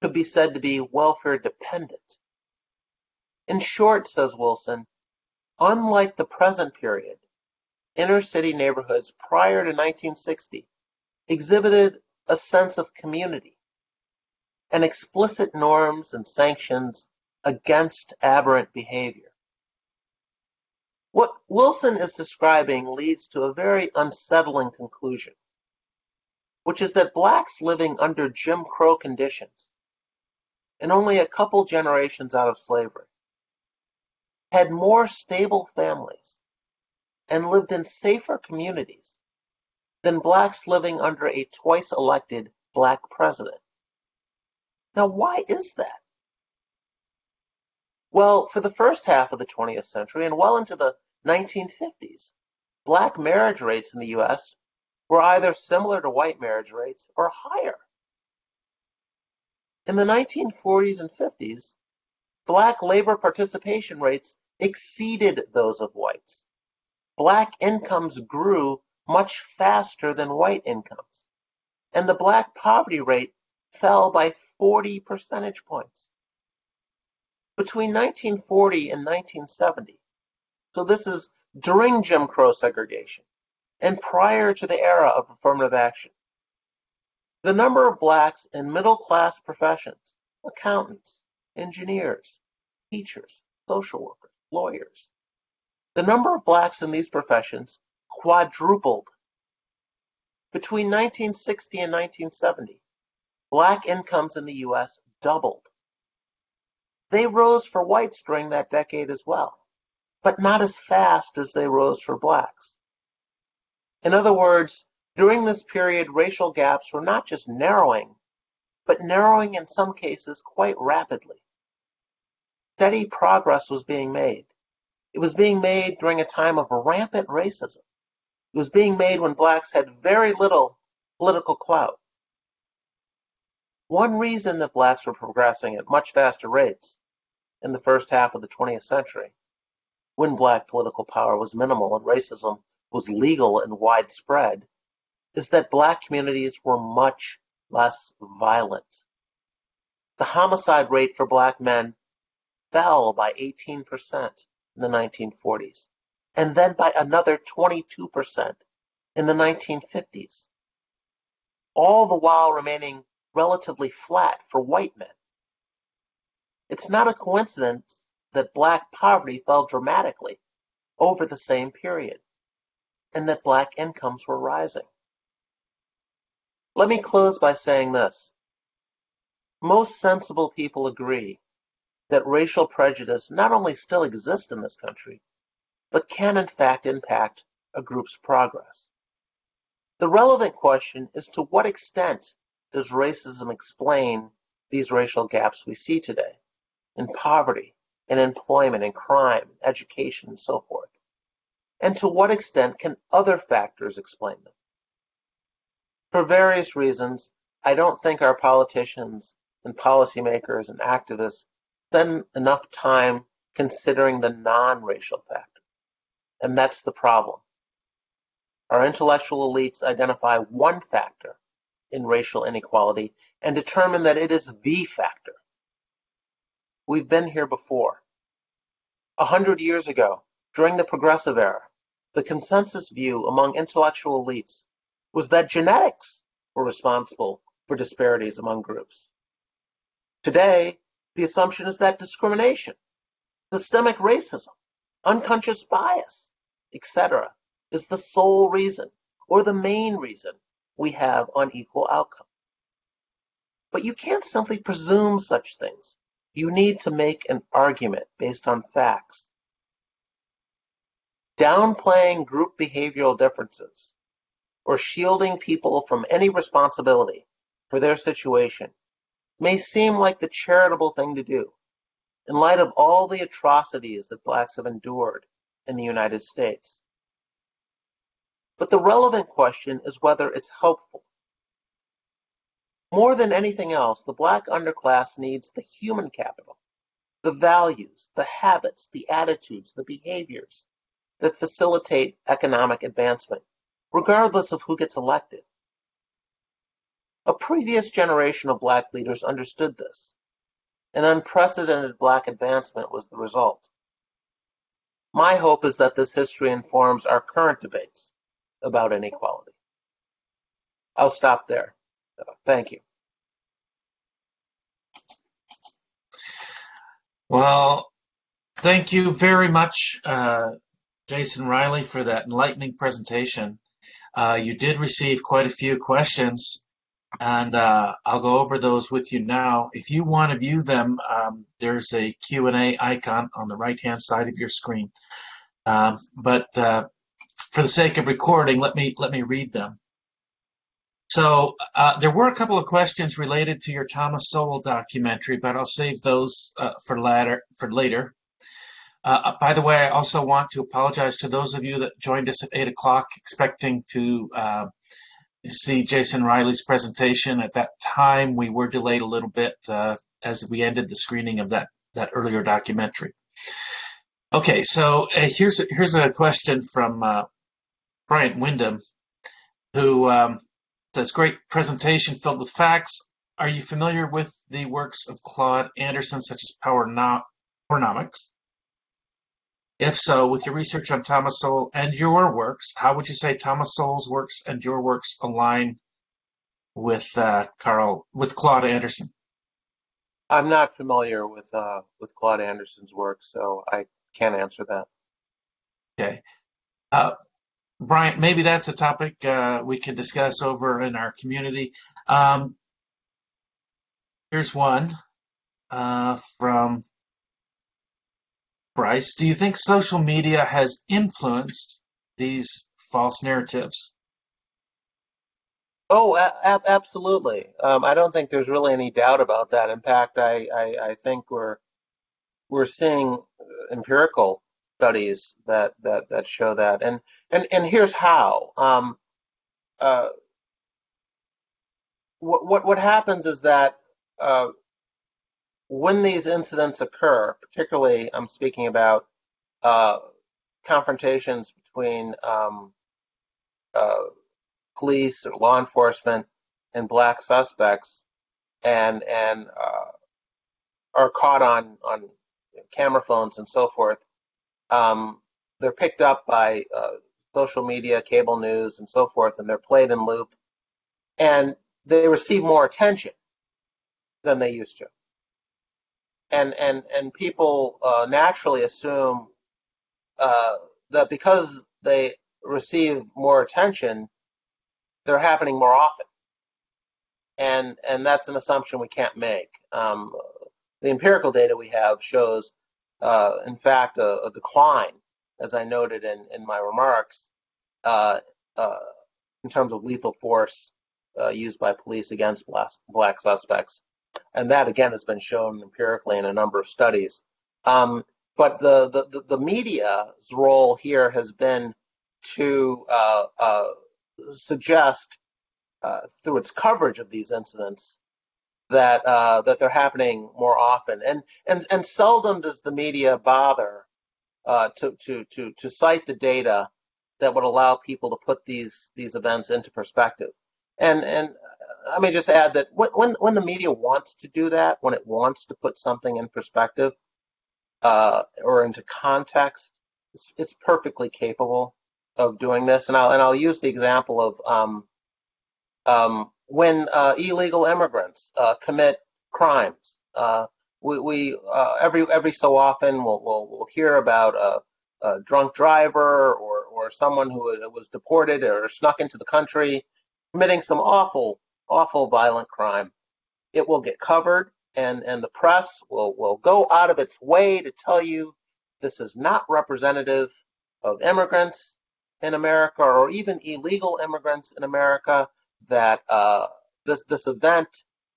could be said to be welfare dependent. In short, says Wilson, unlike the present period, inner-city neighborhoods prior to 1960 exhibited a sense of community and explicit norms and sanctions against aberrant behavior. What Wilson is describing leads to a very unsettling conclusion, which is that blacks living under Jim Crow conditions and only a couple generations out of slavery had more stable families and lived in safer communities than blacks living under a twice-elected black president. Now, why is that? Well, for the first half of the 20th century and well into the 1950s, black marriage rates in the U.S. were either similar to white marriage rates or higher. In the 1940s and 50s, black labor participation rates exceeded those of whites. Black incomes grew much faster than white incomes, and the black poverty rate fell by 40 percentage points. Between 1940 and 1970, so this is during Jim Crow segregation and prior to the era of affirmative action, the number of blacks in middle-class professions, accountants, engineers, teachers, social workers, lawyers, the number of blacks in these professions quadrupled. Between 1960 and 1970, black incomes in the U.S. doubled. They rose for whites during that decade as well, but not as fast as they rose for blacks. In other words, during this period, racial gaps were not just narrowing, but narrowing in some cases quite rapidly. Steady progress was being made. It was being made during a time of rampant racism. It was being made when blacks had very little political clout. One reason that blacks were progressing at much faster rates in the first half of the 20th century, when black political power was minimal and racism was legal and widespread, is that black communities were much less violent. The homicide rate for black men fell by 18% in the 1940s, and then by another 22% in the 1950s, all the while remaining relatively flat for white men. It's not a coincidence that black poverty fell dramatically over the same period and that black incomes were rising. Let me close by saying this. Most sensible people agree that racial prejudice not only still exists in this country, but can in fact impact a group's progress. The relevant question is, to what extent does racism explain these racial gaps we see today in poverty, in employment, in crime, education, and so forth? And to what extent can other factors explain them? For various reasons, I don't think our politicians and policymakers and activists spend enough time considering the non-racial factor. And that's the problem. Our intellectual elites identify one factor in racial inequality and determine that it is the factor. We've been here before. 100 years ago, during the Progressive Era, the consensus view among intellectual elites was that genetics were responsible for disparities among groups. Today, the assumption is that discrimination, systemic racism, unconscious bias, etc., is the sole reason or the main reason we have unequal outcomes. But you can't simply presume such things. You need to make an argument based on facts. Downplaying group behavioral differences or shielding people from any responsibility for their situation may seem like the charitable thing to do in light of all the atrocities that blacks have endured in the United States. But the relevant question is whether it's helpful. More than anything else, the black underclass needs the human capital, the values, the habits, the attitudes, the behaviors that facilitate economic advancement, regardless of who gets elected. A previous generation of black leaders understood this, and unprecedented black advancement was the result. My hope is that this history informs our current debates about inequality. I'll stop there. Thank you. Well, thank you very much, Jason Riley, for that enlightening presentation. You did receive quite a few questions, and I'll go over those with you now. If you want to view them, there's a Q&A icon on the right-hand side of your screen. For the sake of recording, let me read them. So there were a couple of questions related to your Thomas Sowell documentary, but I'll save those for later. By the way, I also want to apologize to those of you that joined us at 8 o'clock expecting to see Jason Riley's presentation. At that time, we were delayed a little bit as we ended the screening of that earlier documentary. Okay, so here's a question from Bryant Wyndham, who says, great presentation filled with facts. Are you familiar with the works of Claude Anderson, such as Powernomics? If so, with your research on Thomas Sowell and your works, how would you say Thomas Sowell's works and your works align with Claude Anderson? I'm not familiar with Claude Anderson's work, so I can't answer that. Okay. Brian, maybe that's a topic we can discuss over in our community. Here's one from Bryce. Do you think social media has influenced these false narratives? Oh, absolutely. I don't think there's really any doubt about that. In fact, I think we're seeing empirical studies that show that, and here's how. What happens is that when these incidents occur, particularly I'm speaking about confrontations between police or law enforcement and black suspects, and are caught on camera phones and so forth. They're picked up by social media, cable news, and so forth, and they're played in loop, and they receive more attention than they used to. And people naturally assume that because they receive more attention, they're happening more often. And that's an assumption we can't make. The empirical data we have shows in fact, a decline, as I noted in my remarks, in terms of lethal force used by police against black suspects. And that, again, has been shown empirically in a number of studies. But the media's role here has been to suggest through its coverage of these incidents that that they're happening more often, and seldom does the media bother to cite the data that would allow people to put these events into perspective. And I may just add that when the media wants to do that, when it wants to put something in perspective or into context, it's perfectly capable of doing this. And I'll use the example of when illegal immigrants commit crimes. We every so often we'll hear about a drunk driver or someone who was deported or snuck into the country committing some awful violent crime. It will get covered, and the press will go out of its way to tell you this is not representative of immigrants in America or even illegal immigrants in America, that this event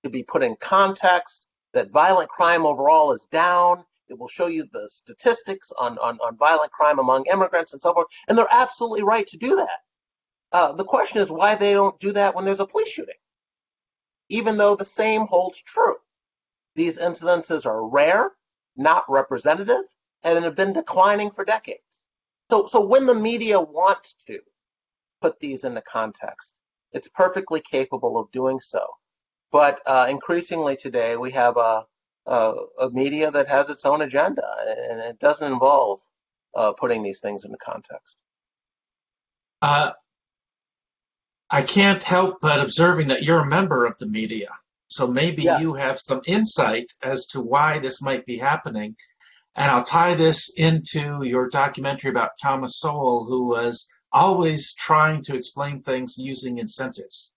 should be put in context, that violent crime overall is down. It will show you the statistics on violent crime among immigrants and so forth. And they're absolutely right to do that. The question is why they don't do that when there's a police shooting, even though the same holds true. These incidences are rare, not representative, and have been declining for decades. So when the media wants to put these into context, it's perfectly capable of doing so. But increasingly today, we have a media that has its own agenda, and it doesn't involve putting these things into context. I can't help but observing that you're a member of the media. So maybe you have some insight as to why this might be happening. And I'll tie this into your documentary about Thomas Sowell, who was always trying to explain things using incentives.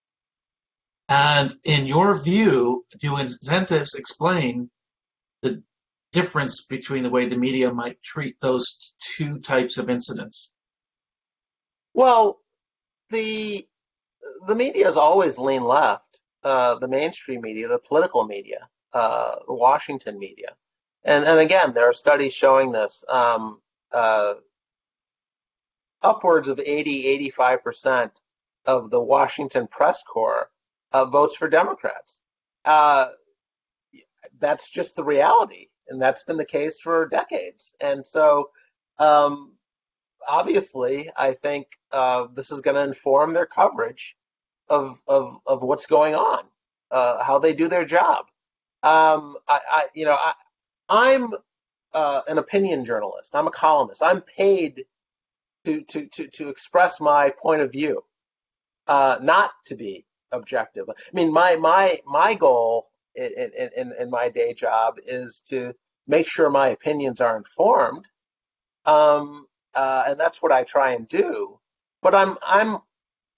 And in your view, do incentives explain the difference between the way the media might treat those two types of incidents? Well, the media has always leaned left, the mainstream media, the political media, the Washington media. And again, there are studies showing this. Upwards of 80, 85% of the Washington press corps votes for Democrats. That's just the reality, and that's been the case for decades. And so, obviously, I think this is going to inform their coverage of what's going on, how they do their job. I'm an opinion journalist. I'm a columnist. I'm paid to express my point of view, not to be objective. I mean, my goal in my day job is to make sure my opinions are informed, and that's what I try and do. But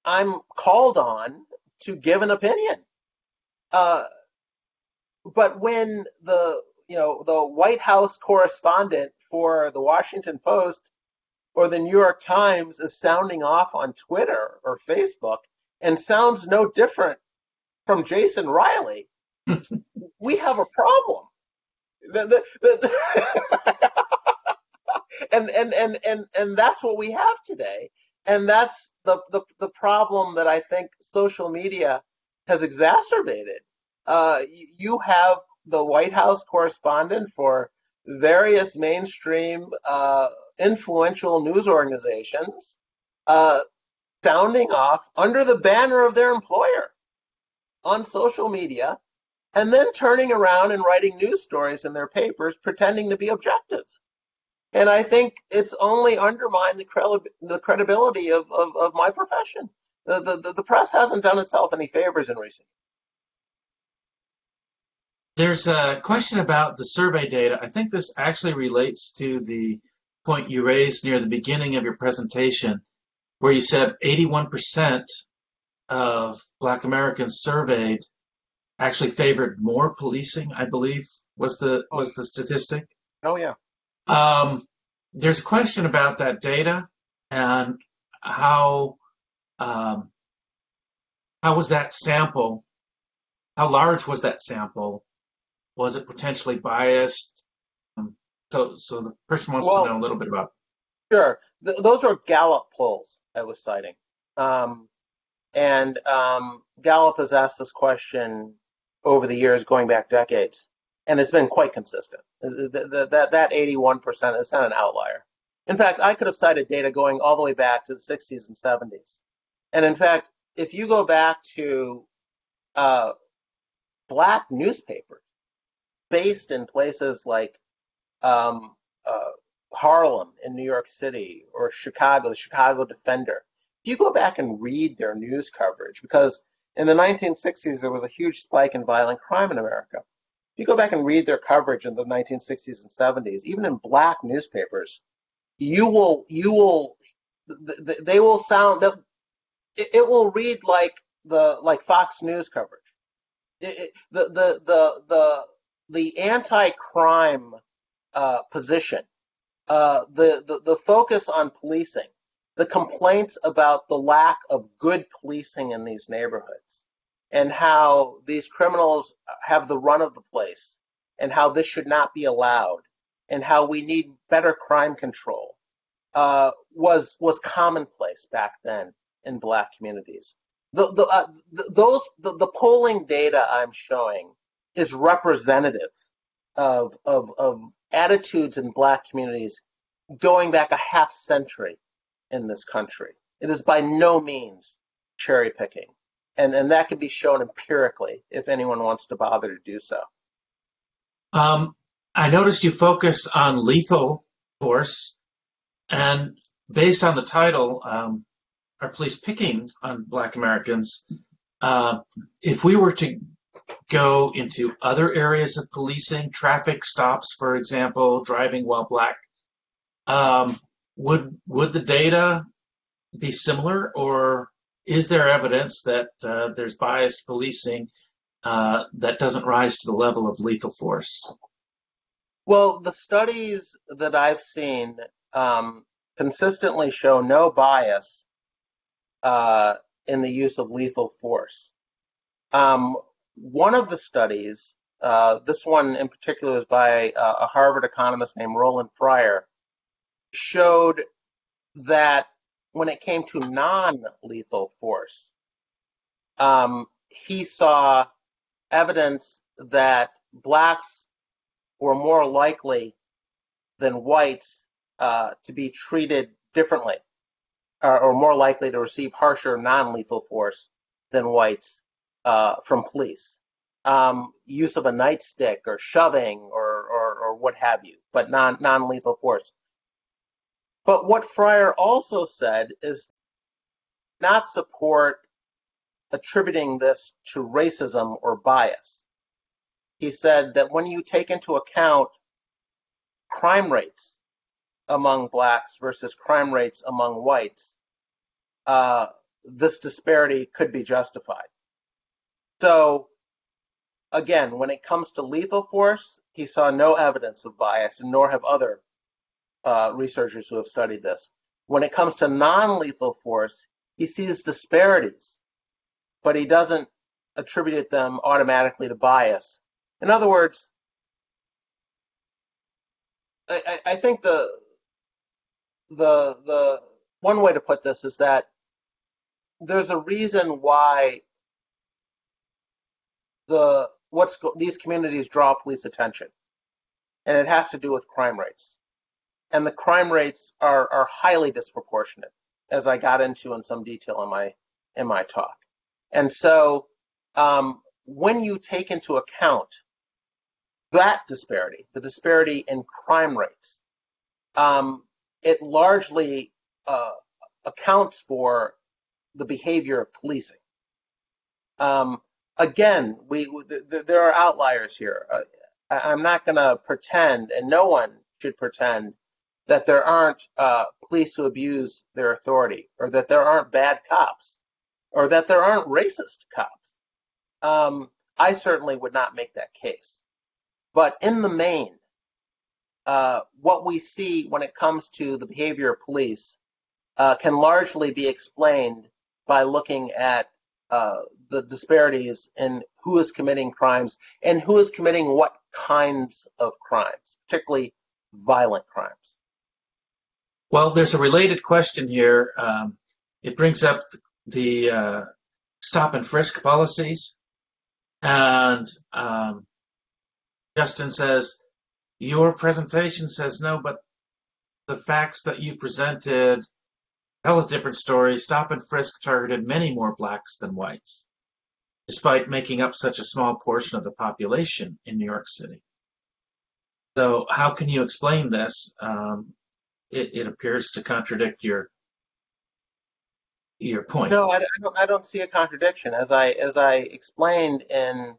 I'm called on to give an opinion. But when the White House correspondent for the Washington Post or the New York Times is sounding off on Twitter or Facebook and sounds no different from Jason Riley, we have a problem. And that's what we have today. And that's the problem that I think social media has exacerbated. You have the White House correspondent for various mainstream influential news organizations sounding off under the banner of their employer on social media, and then turning around and writing news stories in their papers pretending to be objective. And I think it's only undermined the credibility of my profession. The press hasn't done itself any favors in recent years. There's a question about the survey data. I think this actually relates to the point you raised near the beginning of your presentation, where you said 81% of Black Americans surveyed actually favored more policing, I believe, was the statistic. Oh, yeah. There's a question about that data and how How was that sample? How large was that sample? Was it potentially biased? So the person wants to know a little bit about. Sure. Those are Gallup polls I was citing. Gallup has asked this question over the years, going back decades, and it's been quite consistent. That 81% is not an outlier. In fact, I could have cited data going all the way back to the 60s and 70s. And in fact, if you go back to black newspapers based in places like Harlem in New York City or Chicago, the Chicago Defender, if you go back and read their news coverage, because in the 1960s, there was a huge spike in violent crime in America. If you go back and read their coverage in the 1960s and 70s, even in black newspapers, they will sound, it will read like Fox News coverage. The anti-crime position, the focus on policing, the complaints about the lack of good policing in these neighborhoods, and how these criminals have the run of the place, and how this should not be allowed, and how we need better crime control, was commonplace back then in black communities. The polling data I'm showing is representative of attitudes in black communities going back a half century in this country. It is by no means cherry picking. And that can be shown empirically if anyone wants to bother to do so. I noticed you focused on lethal force, and based on the title, are police picking on black Americans? If we were to go into other areas of policing, traffic stops, for example, driving while black, would the data be similar, or is there evidence that there's biased policing that doesn't rise to the level of lethal force? Well, the studies that I've seen consistently show no bias in the use of lethal force. One of the studies, this one in particular is by a Harvard economist named Roland Fryer, showed that when it came to non-lethal force, he saw evidence that blacks were more likely than whites to be treated differently, or more likely to receive harsher non-lethal force than whites from police. Use of a nightstick or shoving or what have you, but non-lethal force. But what Fryer also said is not support attributing this to racism or bias. He said that when you take into account crime rates among blacks versus crime rates among whites, this disparity could be justified. So again, when it comes to lethal force, he saw no evidence of bias, and nor have other researchers who have studied this. When it comes to non-lethal force, he sees disparities, but he doesn't attribute them automatically to bias. In other words, I think the one way to put this is that there's a reason why these communities draw police attention, and it has to do with crime rates. And the crime rates are highly disproportionate, as I got into in some detail in my talk. And so when you take into account that disparity, the disparity in crime rates, it largely accounts for the behavior of policing. Again, there are outliers here. I'm not going to pretend, and no one should pretend, that there aren't police who abuse their authority, or that there aren't bad cops, or that there aren't racist cops. I certainly would not make that case. But in the main, what we see when it comes to the behavior of police can largely be explained by looking at the disparities in who is committing crimes and who is committing what kinds of crimes, particularly violent crimes? Well, there's a related question here. It brings up the stop and frisk policies. And Justin says, your presentation says no, but the facts that you presented tell a different story. Stop and frisk targeted many more blacks than whites, despite making up such a small portion of the population in New York City. So how can you explain this? It appears to contradict your point. No, I don't see a contradiction. As I explained in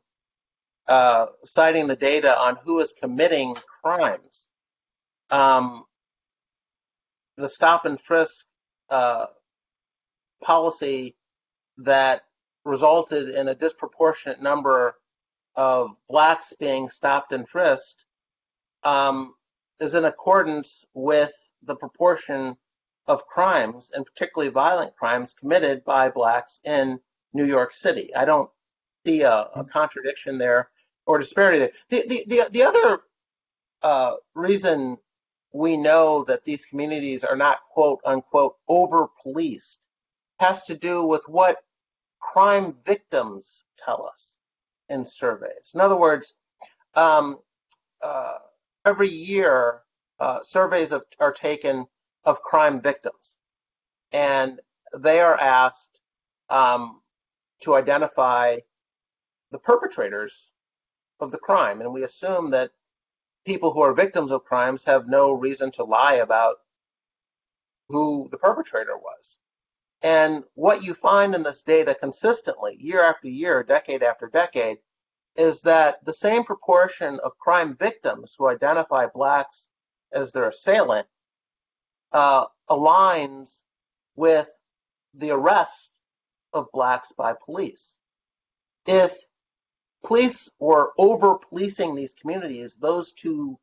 citing the data on who is committing crimes, the stop and frisk policy that resulted in a disproportionate number of blacks being stopped and frisked is in accordance with the proportion of crimes, and particularly violent crimes, committed by blacks in New York City. I don't see a contradiction there or disparity there. The other reason we know that these communities are not, quote unquote, over-policed has to do with what crime victims tell us in surveys. In other words, every year surveys are taken of crime victims, and they are asked to identify the perpetrators of the crime. And we assume that people who are victims of crimes have no reason to lie about who the perpetrator was. And what you find in this data consistently, year after year, decade after decade, is that the same proportion of crime victims who identify blacks as their assailant aligns with the arrest of blacks by police. If police were over-policing these communities, those two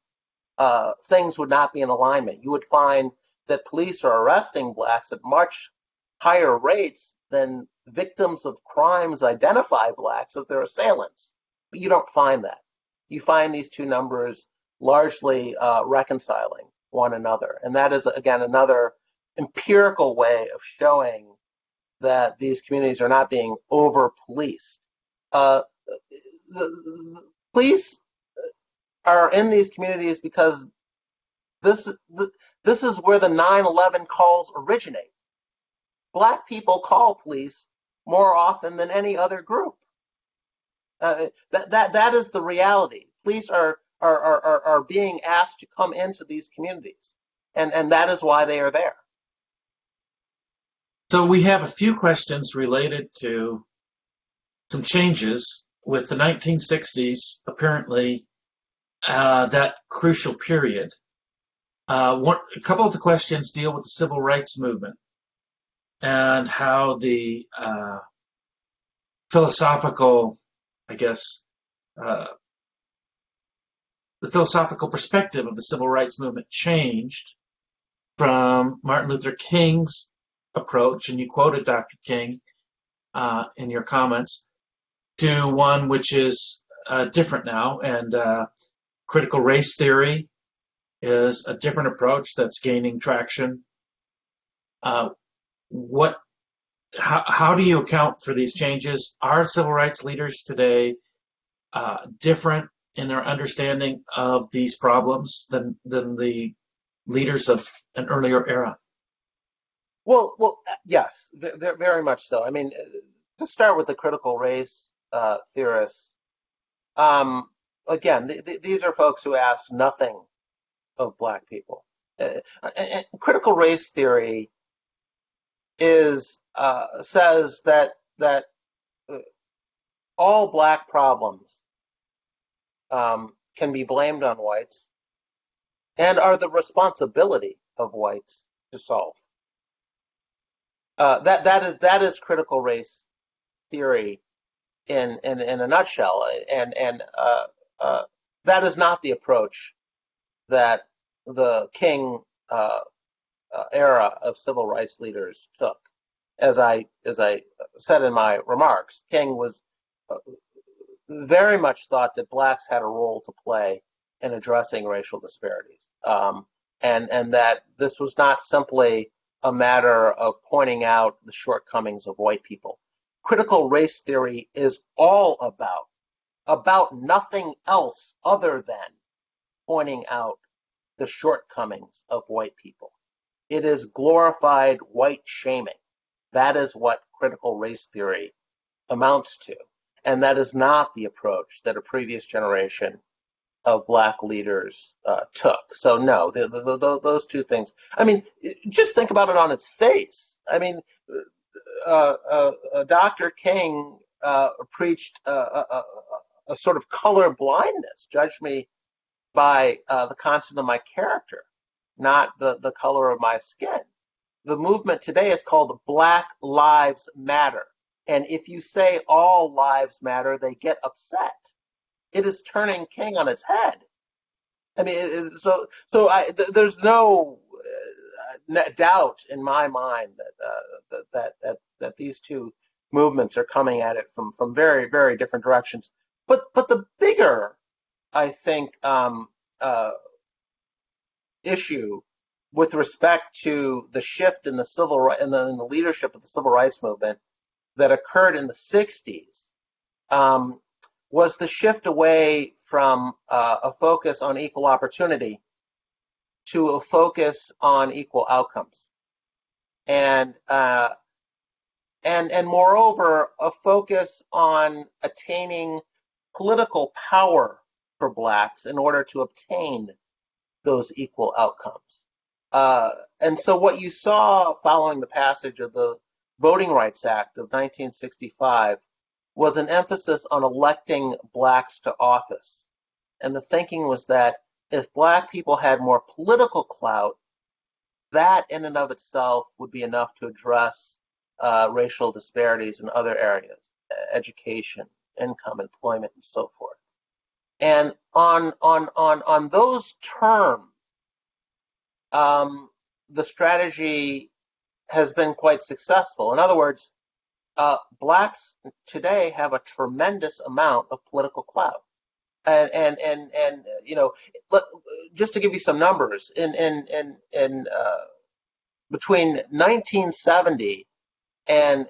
things would not be in alignment. You would find that police are arresting blacks at much higher rates than victims of crimes identify blacks as their assailants. But you don't find that. You find these two numbers largely reconciling one another. And that is, again, another empirical way of showing that these communities are not being over-policed. The police are in these communities because this is where the 9/11 calls originate. Black people call police more often than any other group. That is the reality. Police are being asked to come into these communities, and that is why they are there. So we have a few questions related to some changes with the 1960s, apparently, that crucial period. A couple of the questions deal with the civil rights movement and how the philosophical, I guess, the philosophical perspective of the civil rights movement changed from Martin Luther King's approach, and you quoted Dr. King in your comments, to one which is different now, and critical race theory is a different approach that's gaining traction. How do you account for these changes? Are civil rights leaders today different in their understanding of these problems than the leaders of an earlier era? Well, yes, very much so. I mean, to start with the critical race theorists, again, these are folks who ask nothing of black people. And critical race theory is says that all black problems can be blamed on whites and are the responsibility of whites to solve. That is critical race theory in a nutshell, and that is not the approach that the King era of civil rights leaders took. as I said in my remarks, King was very much thought that blacks had a role to play in addressing racial disparities, and that this was not simply a matter of pointing out the shortcomings of white people. Critical race theory is all about nothing else other than pointing out the shortcomings of white people. It is glorified white shaming. That is what critical race theory amounts to. And that is not the approach that a previous generation of black leaders took. So no, those two things. I mean, just think about it on its face. I mean, Dr. King preached a sort of color blindness. Judge me by the content of my character, not the color of my skin. The movement today is called Black Lives Matter. And if you say all lives matter, they get upset. It is turning King on its head. I mean, there's no doubt in my mind that these two movements are coming at it from very, very different directions. But the bigger, I think, issue with respect to the shift in the in the leadership of the civil rights movement that occurred in the 60s was the shift away from a focus on equal opportunity to a focus on equal outcomes, and moreover a focus on attaining political power for blacks in order to obtain those equal outcomes. And so what you saw following the passage of the Voting Rights Act of 1965 was an emphasis on electing blacks to office. And the thinking was that if black people had more political clout, that in and of itself would be enough to address racial disparities in other areas, education, income, employment, and so forth. And on those terms, the strategy has been quite successful. In other words, blacks today have a tremendous amount of political clout. And you know, just to give you some numbers, in between 1970 and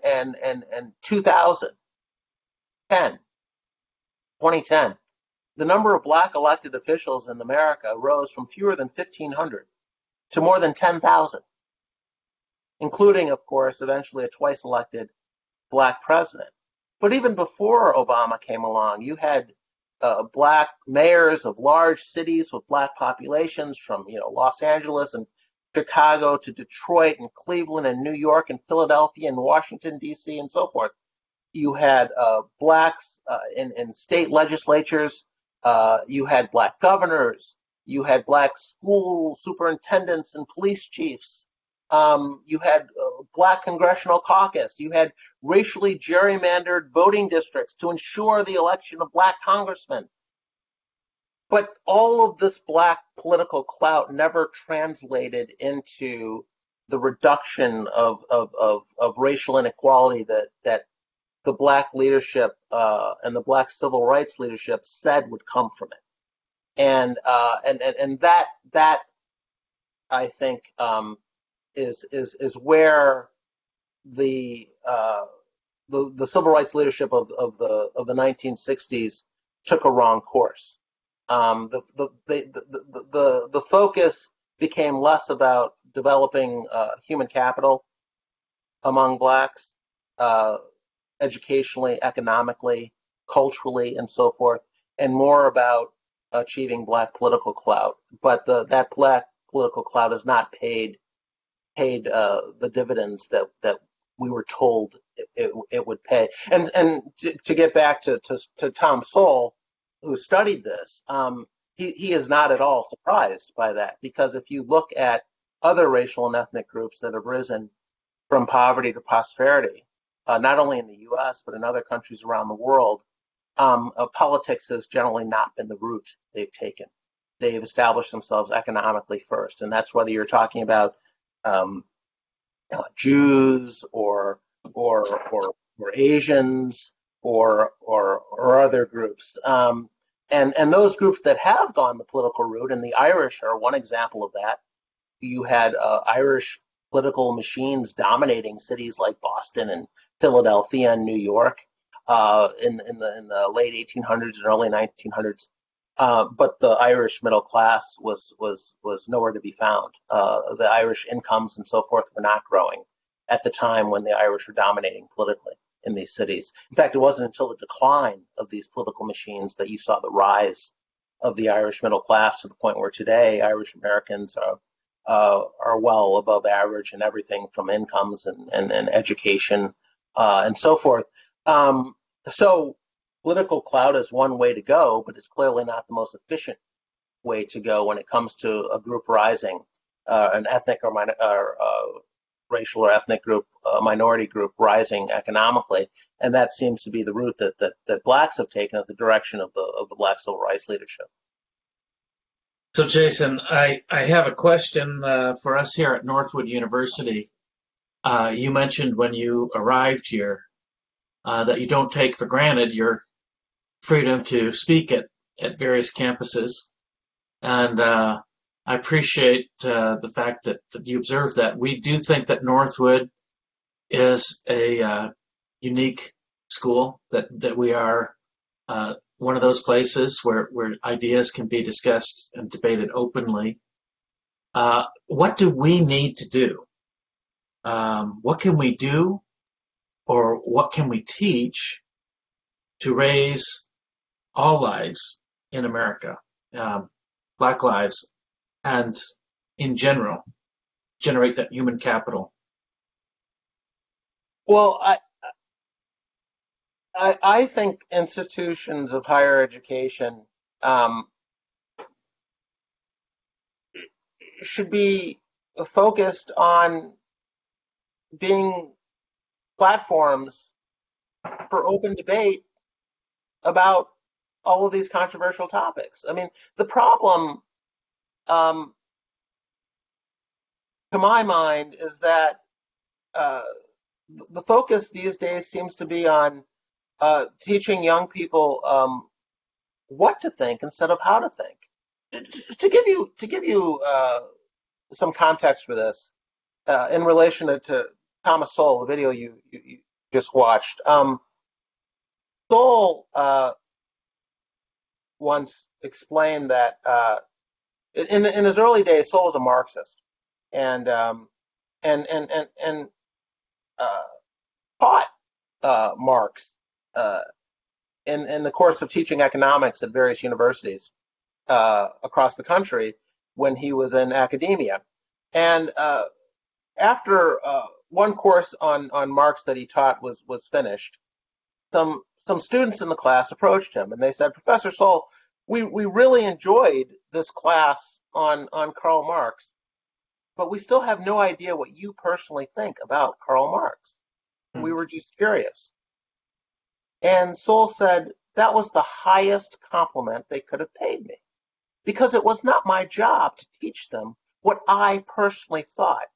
2010, the number of black elected officials in America rose from fewer than 1,500 to more than 10,000, including, of course, eventually a twice-elected black president. But even before Obama came along, you had black mayors of large cities with black populations from, you know, Los Angeles and Chicago to Detroit and Cleveland and New York and Philadelphia and Washington, D.C. and so forth. You had blacks in state legislatures. You had black governors. You had black school superintendents and police chiefs. You had black congressional caucus. You had racially gerrymandered voting districts to ensure the election of black congressmen. But all of this black political clout never translated into the reduction of racial inequality that the black leadership and the black civil rights leadership said would come from it. And that I think is where the civil rights leadership of the 1960s took a wrong course. The focus became less about developing human capital among blacks, educationally, economically, culturally, and so forth, and more about achieving black political clout. But that black political clout has not paid the dividends that we were told it would pay. And to get back to Tom Sowell, who studied this, he is not at all surprised by that, because if you look at other racial and ethnic groups that have risen from poverty to prosperity, not only in the U.S. but in other countries around the world, politics has generally not been the route they've taken. They've established themselves economically first, and that's whether you're talking about Jews or Asians or other groups. And those groups that have gone the political route, and the Irish are one example of that. You had Irish political machines dominating cities like Boston and Philadelphia and New York in the late 1800s and early 1900s. But the Irish middle class was nowhere to be found. The Irish incomes and so forth were not growing at the time when the Irish were dominating politically in these cities. In fact, it wasn't until the decline of these political machines that you saw the rise of the Irish middle class to the point where today Irish Americans are well above average in everything from incomes and education and so forth. So political clout is one way to go, but it's clearly not the most efficient way to go when it comes to a group rising, an ethnic or racial or ethnic group, minority group rising economically. And that seems to be the route that blacks have taken, at the direction of the black civil rights leadership. So, Jason, I have a question for us here at Northwood University. You mentioned when you arrived here that you don't take for granted your freedom to speak at various campuses. And I appreciate the fact that you observed that. We do think that Northwood is a unique school, that we are one of those places where ideas can be discussed and debated openly. What do we need to do? What can we do, or what can we teach to raise all lives in America, black lives, and in general, generate that human capital? Well, I think institutions of higher education should be focused on being platforms for open debate about all of these controversial topics. I mean, the problem, to my mind, is that the focus these days seems to be on teaching young people what to think instead of how to think. To give you some context for this, in relation to Thomas Sowell, the video you just watched, Sowell once explained that in his early days, Sowell was a Marxist, and taught Marx in the course of teaching economics at various universities across the country when he was in academia. And after one course on Marx that he taught was finished, some students in the class approached him and they said, "Professor Sowell, we really enjoyed this class on Karl Marx, but we still have no idea what you personally think about Karl Marx. We were just curious." And Sowell said, "That was the highest compliment they could have paid me, because it was not my job to teach them what I personally thought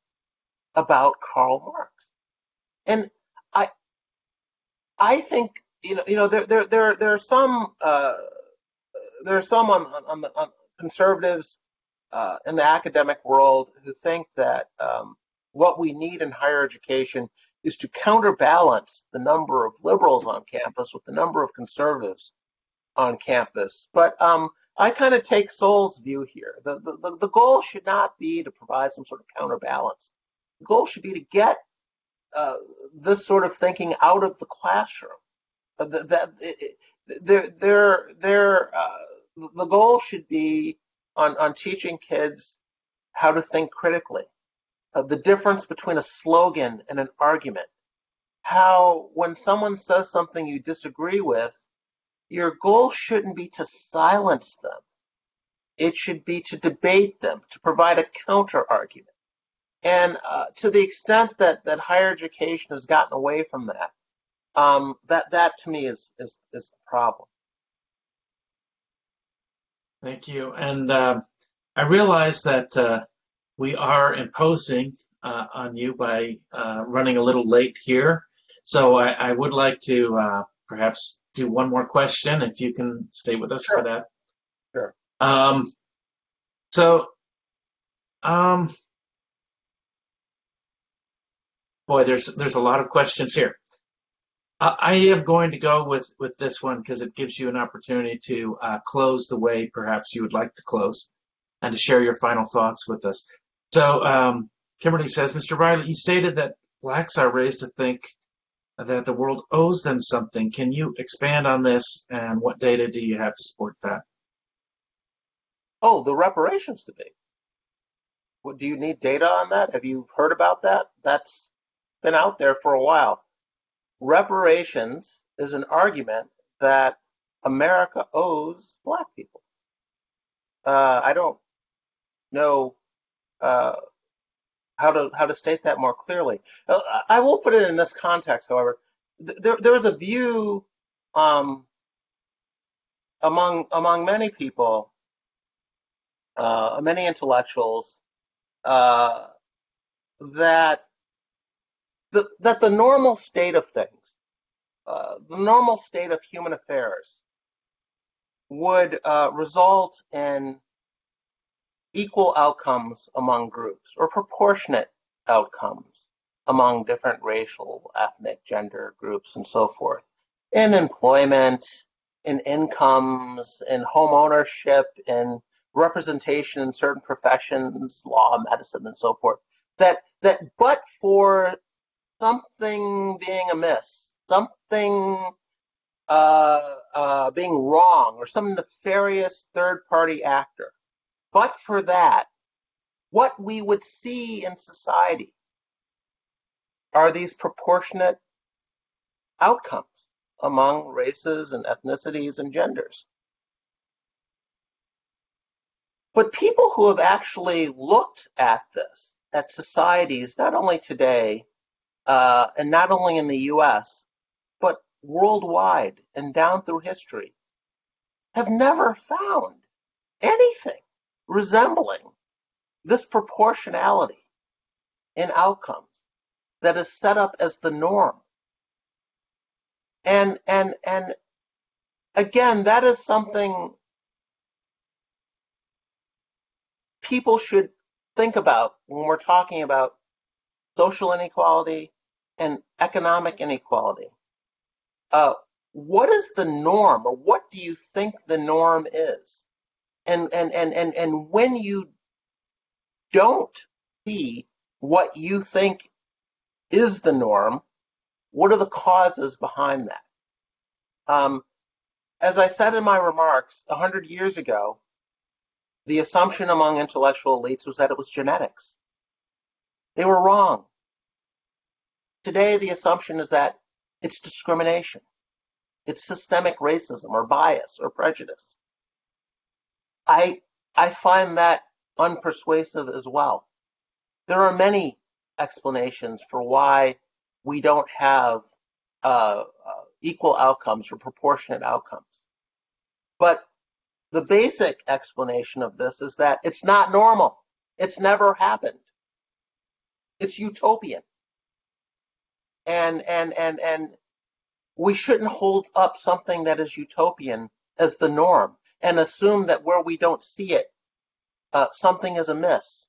about Karl Marx." And I think you know there are some on the conservatives in the academic world who think that what we need in higher education is to counterbalance the number of liberals on campus with the number of conservatives on campus. But I kind of take Sowell's view here. The goal should not be to provide some sort of counterbalance. The goal should be to get this sort of thinking out of the classroom. The goal should be on teaching kids how to think critically. The difference between a slogan and an argument. How, when someone says something you disagree with, your goal shouldn't be to silence them. It should be to debate them, to provide a counter argument. And to the extent that higher education has gotten away from that, that to me is the problem. Thank you. And I realize that we are imposing on you by running a little late here. So I would like to perhaps do one more question, if you can stay with us for that. Sure. Boy, there's a lot of questions here. I am going to go with this one because it gives you an opportunity to close the way perhaps you would like to close and to share your final thoughts with us. So Kimberly says, Mr. Riley, you stated that blacks are raised to think that the world owes them something. Can you expand on this, and what data do you have to support that? Oh, the reparations debate. Well, do you need data on that? Have you heard about that? That's been out there for a while. Reparations is an argument that America owes black people. I don't know how to state that more clearly. I will put it in this context, however. There is a view among many people, many intellectuals, that the normal state of things, the normal state of human affairs, would result in equal outcomes among groups, or proportionate outcomes among different racial, ethnic, gender groups, and so forth, in employment, in incomes, in home ownership, in representation in certain professions, law, medicine, and so forth. That but for something being amiss, something being wrong, or some nefarious third-party actor, but for that, what we would see in society are these proportionate outcomes among races and ethnicities and genders. But people who have actually looked at this, at societies, not only today, and not only in the US, but worldwide and down through history, have never found anything resembling this proportionality in outcomes that is set up as the norm. And again, that is something people should think about when we're talking about social inequality and economic inequality. What is the norm, or what do you think the norm is? And when you don't see what you think is the norm, what are the causes behind that? As I said in my remarks, 100 years ago, the assumption among intellectual elites was that it was genetics. They were wrong. Today, the assumption is that it's discrimination. It's systemic racism or bias or prejudice. I find that unpersuasive as well. There are many explanations for why we don't have equal outcomes or proportionate outcomes. But the basic explanation of this is that it's not normal. It's never happened. It's utopian. And we shouldn't hold up something that is utopian as the norm and assume that where we don't see it, something is amiss,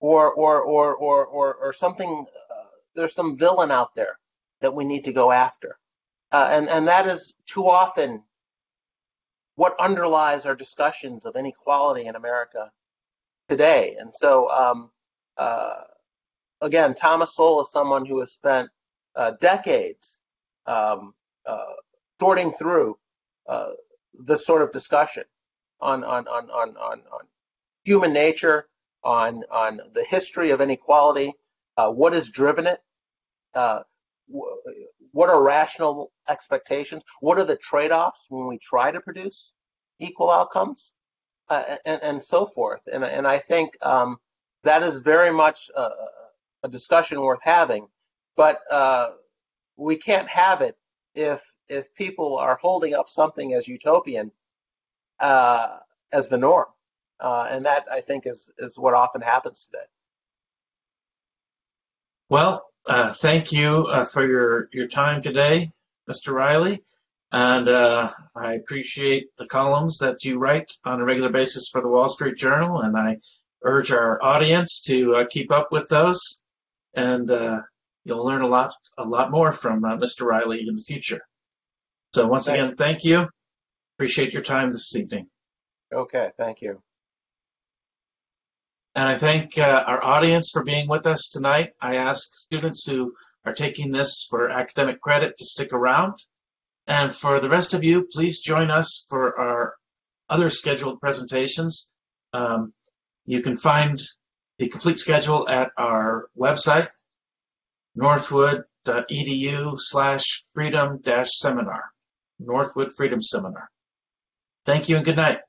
or something. There's some villain out there that we need to go after, and that is too often what underlies our discussions of inequality in America today. And so, again, Thomas Sowell is someone who has spent decades sorting through this sort of discussion on human nature, on the history of inequality, what has driven it, what are rational expectations, what are the trade-offs when we try to produce equal outcomes, and so forth. And I think that is very much a discussion worth having, but we can't have it if people are holding up something as utopian as the norm. And that, I think, is what often happens today. Well, thank you for your time today, Mr. Riley. And I appreciate the columns that you write on a regular basis for the Wall Street Journal, and I urge our audience to keep up with those. And you'll learn a lot more from Mr. Riley in the future. So once again, thank you. Appreciate your time this evening. Okay, thank you. And I thank our audience for being with us tonight. I ask students who are taking this for academic credit to stick around. And for the rest of you, please join us for our other scheduled presentations. You can find the complete schedule at our website, northwood.edu/freedom-seminar, Northwood Freedom Seminar. Thank you and good night.